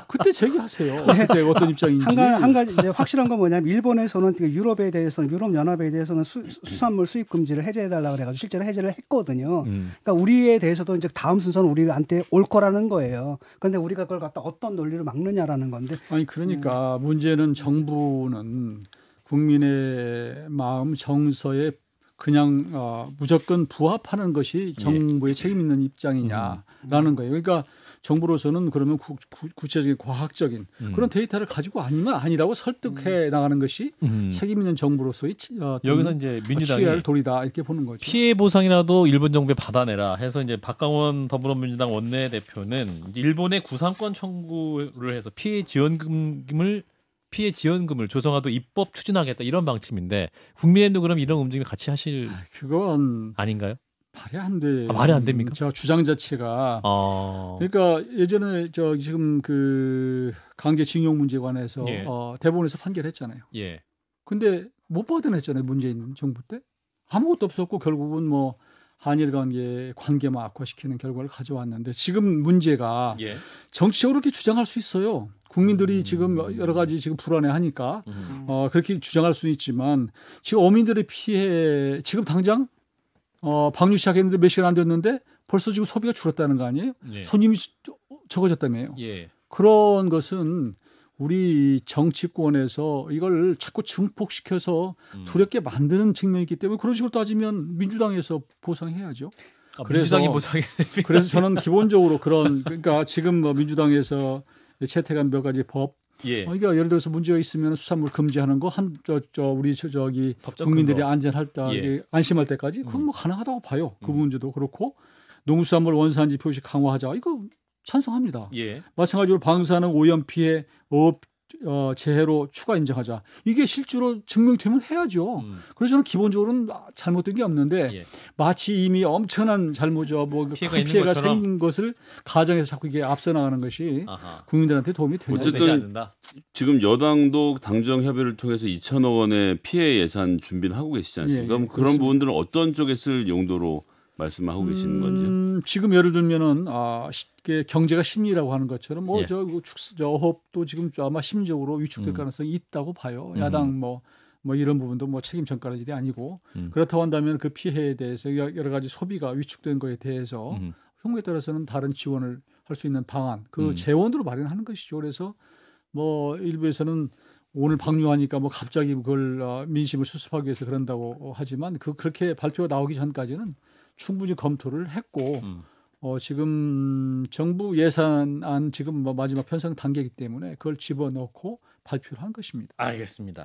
그때 제기하세요. 그때 어떤 입장인지. 한 가지, 한 가지 이제 확실한 건 뭐냐면 일본에서는 유럽에 대해서는 유럽연합에 대해서는 수, 수산물 수입 금지를 해제해달라고 그래가지고 실제로 해제를 했거든요. 음. 그러니까 우리에 대해서도 이제 다음 순서는 우리한테 올 거라는 거예요. 그런데 우리가 그걸 갖다 어떤 논리를 막느냐라는 건데. 아니 그러니까 음. 문제는 정부는 국민의 마음 정서에 그냥 어, 무조건 부합하는 것이 정부의 예. 책임 있는 입장이냐라는 거예요. 그러니까 정부로서는 그러면 구, 구, 구체적인 과학적인 음. 그런 데이터를 가지고 아니면 아니라고 설득해 음. 나가는 것이 음. 책임 있는 정부로서의 어, 여기서 이제 민주당이 취할 도리다 이렇게 보는 거죠. 피해 보상이라도 일본 정부에 받아내라 해서 이제 박강원 더불어민주당 원내대표는 일본의 구상권 청구를 해서 피해 지원금을 피해 지원금을 조성하도 입법 추진하겠다 이런 방침인데 국민의힘도 그럼 이런 움직임을 같이 하실 아, 그건 아닌가요? 말이 안 돼. 아, 말이 안 됩니까? 제가 주장 자체가 아... 그러니까 예전에 저 지금 그 강제징용 문제에 관해서 예. 어, 대법원에서 판결했잖아요. 예. 근데 못 받아냈잖아요. 문재인 정부 때 아무것도 없었고 결국은 뭐 한일 관계 관계만 악화시키는 결과를 가져왔는데 지금 문제가 예. 정치적으로 이렇게 주장할 수 있어요. 국민들이 음. 지금 여러 가지 지금 불안해하니까 음. 어, 그렇게 주장할 수 있지만 지금 어민들의 피해 지금 당장 어, 방류 시작했는데 몇 시간 안 됐는데 벌써 지금 소비가 줄었다는 거 아니에요? 예. 손님이 적어졌다며요. 예. 그런 것은 우리 정치권에서 이걸 자꾸 증폭시켜서 음. 두렵게 만드는 측면이 있기 때문에 그런 식으로 따지면 민주당에서 보상해야죠. 아, 그래서, 민주당이 보상해. 그래서 저는 기본적으로 그런 그러니까 지금 뭐 민주당에서 채택한 몇 가지 법. 예. 어, 그러니까 예를 들어서 문제가 있으면 수산물 금지하는 거 한 저 저 우리 저, 저기 국민들이 안전할 때 예. 안심할 때까지 그건 뭐 가능하다고 봐요. 그 음. 문제도 그렇고 농수산물 원산지 표시 강화하자 이거. 찬성합니다. 예. 마찬가지로 방사능 오염 피해 어업 어, 재해로 추가 인정하자. 이게 실제로 증명되면 해야죠. 음. 그래서 저는 기본적으로는 잘못된 게 없는데 예. 마치 이미 엄청난 잘못이야 뭐 피해가, 큰 피해가 생긴 것을 가정해서 자꾸 이게 앞서 나가는 것이 아하. 국민들한테 도움이 되냐. 어쨌든 지금 여당도 당정 협의를 통해서 이천억 원의 피해 예산 준비를 하고 계시지 않습니까? 예, 그럼 그렇습니다. 그런 부분들은 어떤 쪽에 쓸 용도로 말씀하고 음, 계시는 건지요? 지금 예를 들면은 아, 쉽게 경제가 심리라고 하는 것처럼 뭐 저 예. 저 어업도 지금 아마 심리적으로 위축될 음. 가능성이 있다고 봐요. 음. 야당 뭐, 뭐 이런 부분도 뭐 책임 전가는 일이 아니고 음. 그렇다고 한다면 그 피해에 대해서 여러 가지 소비가 위축된 거에 대해서 음. 경우에 따라서는 다른 지원을 할 수 있는 방안, 그 음. 재원으로 마련하는 것이죠. 그래서 뭐 일부에서는 오늘 방류하니까 뭐 갑자기 그걸 민심을 수습하기 위해서 그런다고 하지만 그 그렇게 발표가 나오기 전까지는 충분히 검토를 했고 음. 어, 지금 정부 예산안 지금 뭐 마지막 편성 단계이기 때문에 그걸 집어넣고 발표를 한 것입니다. 알겠습니다.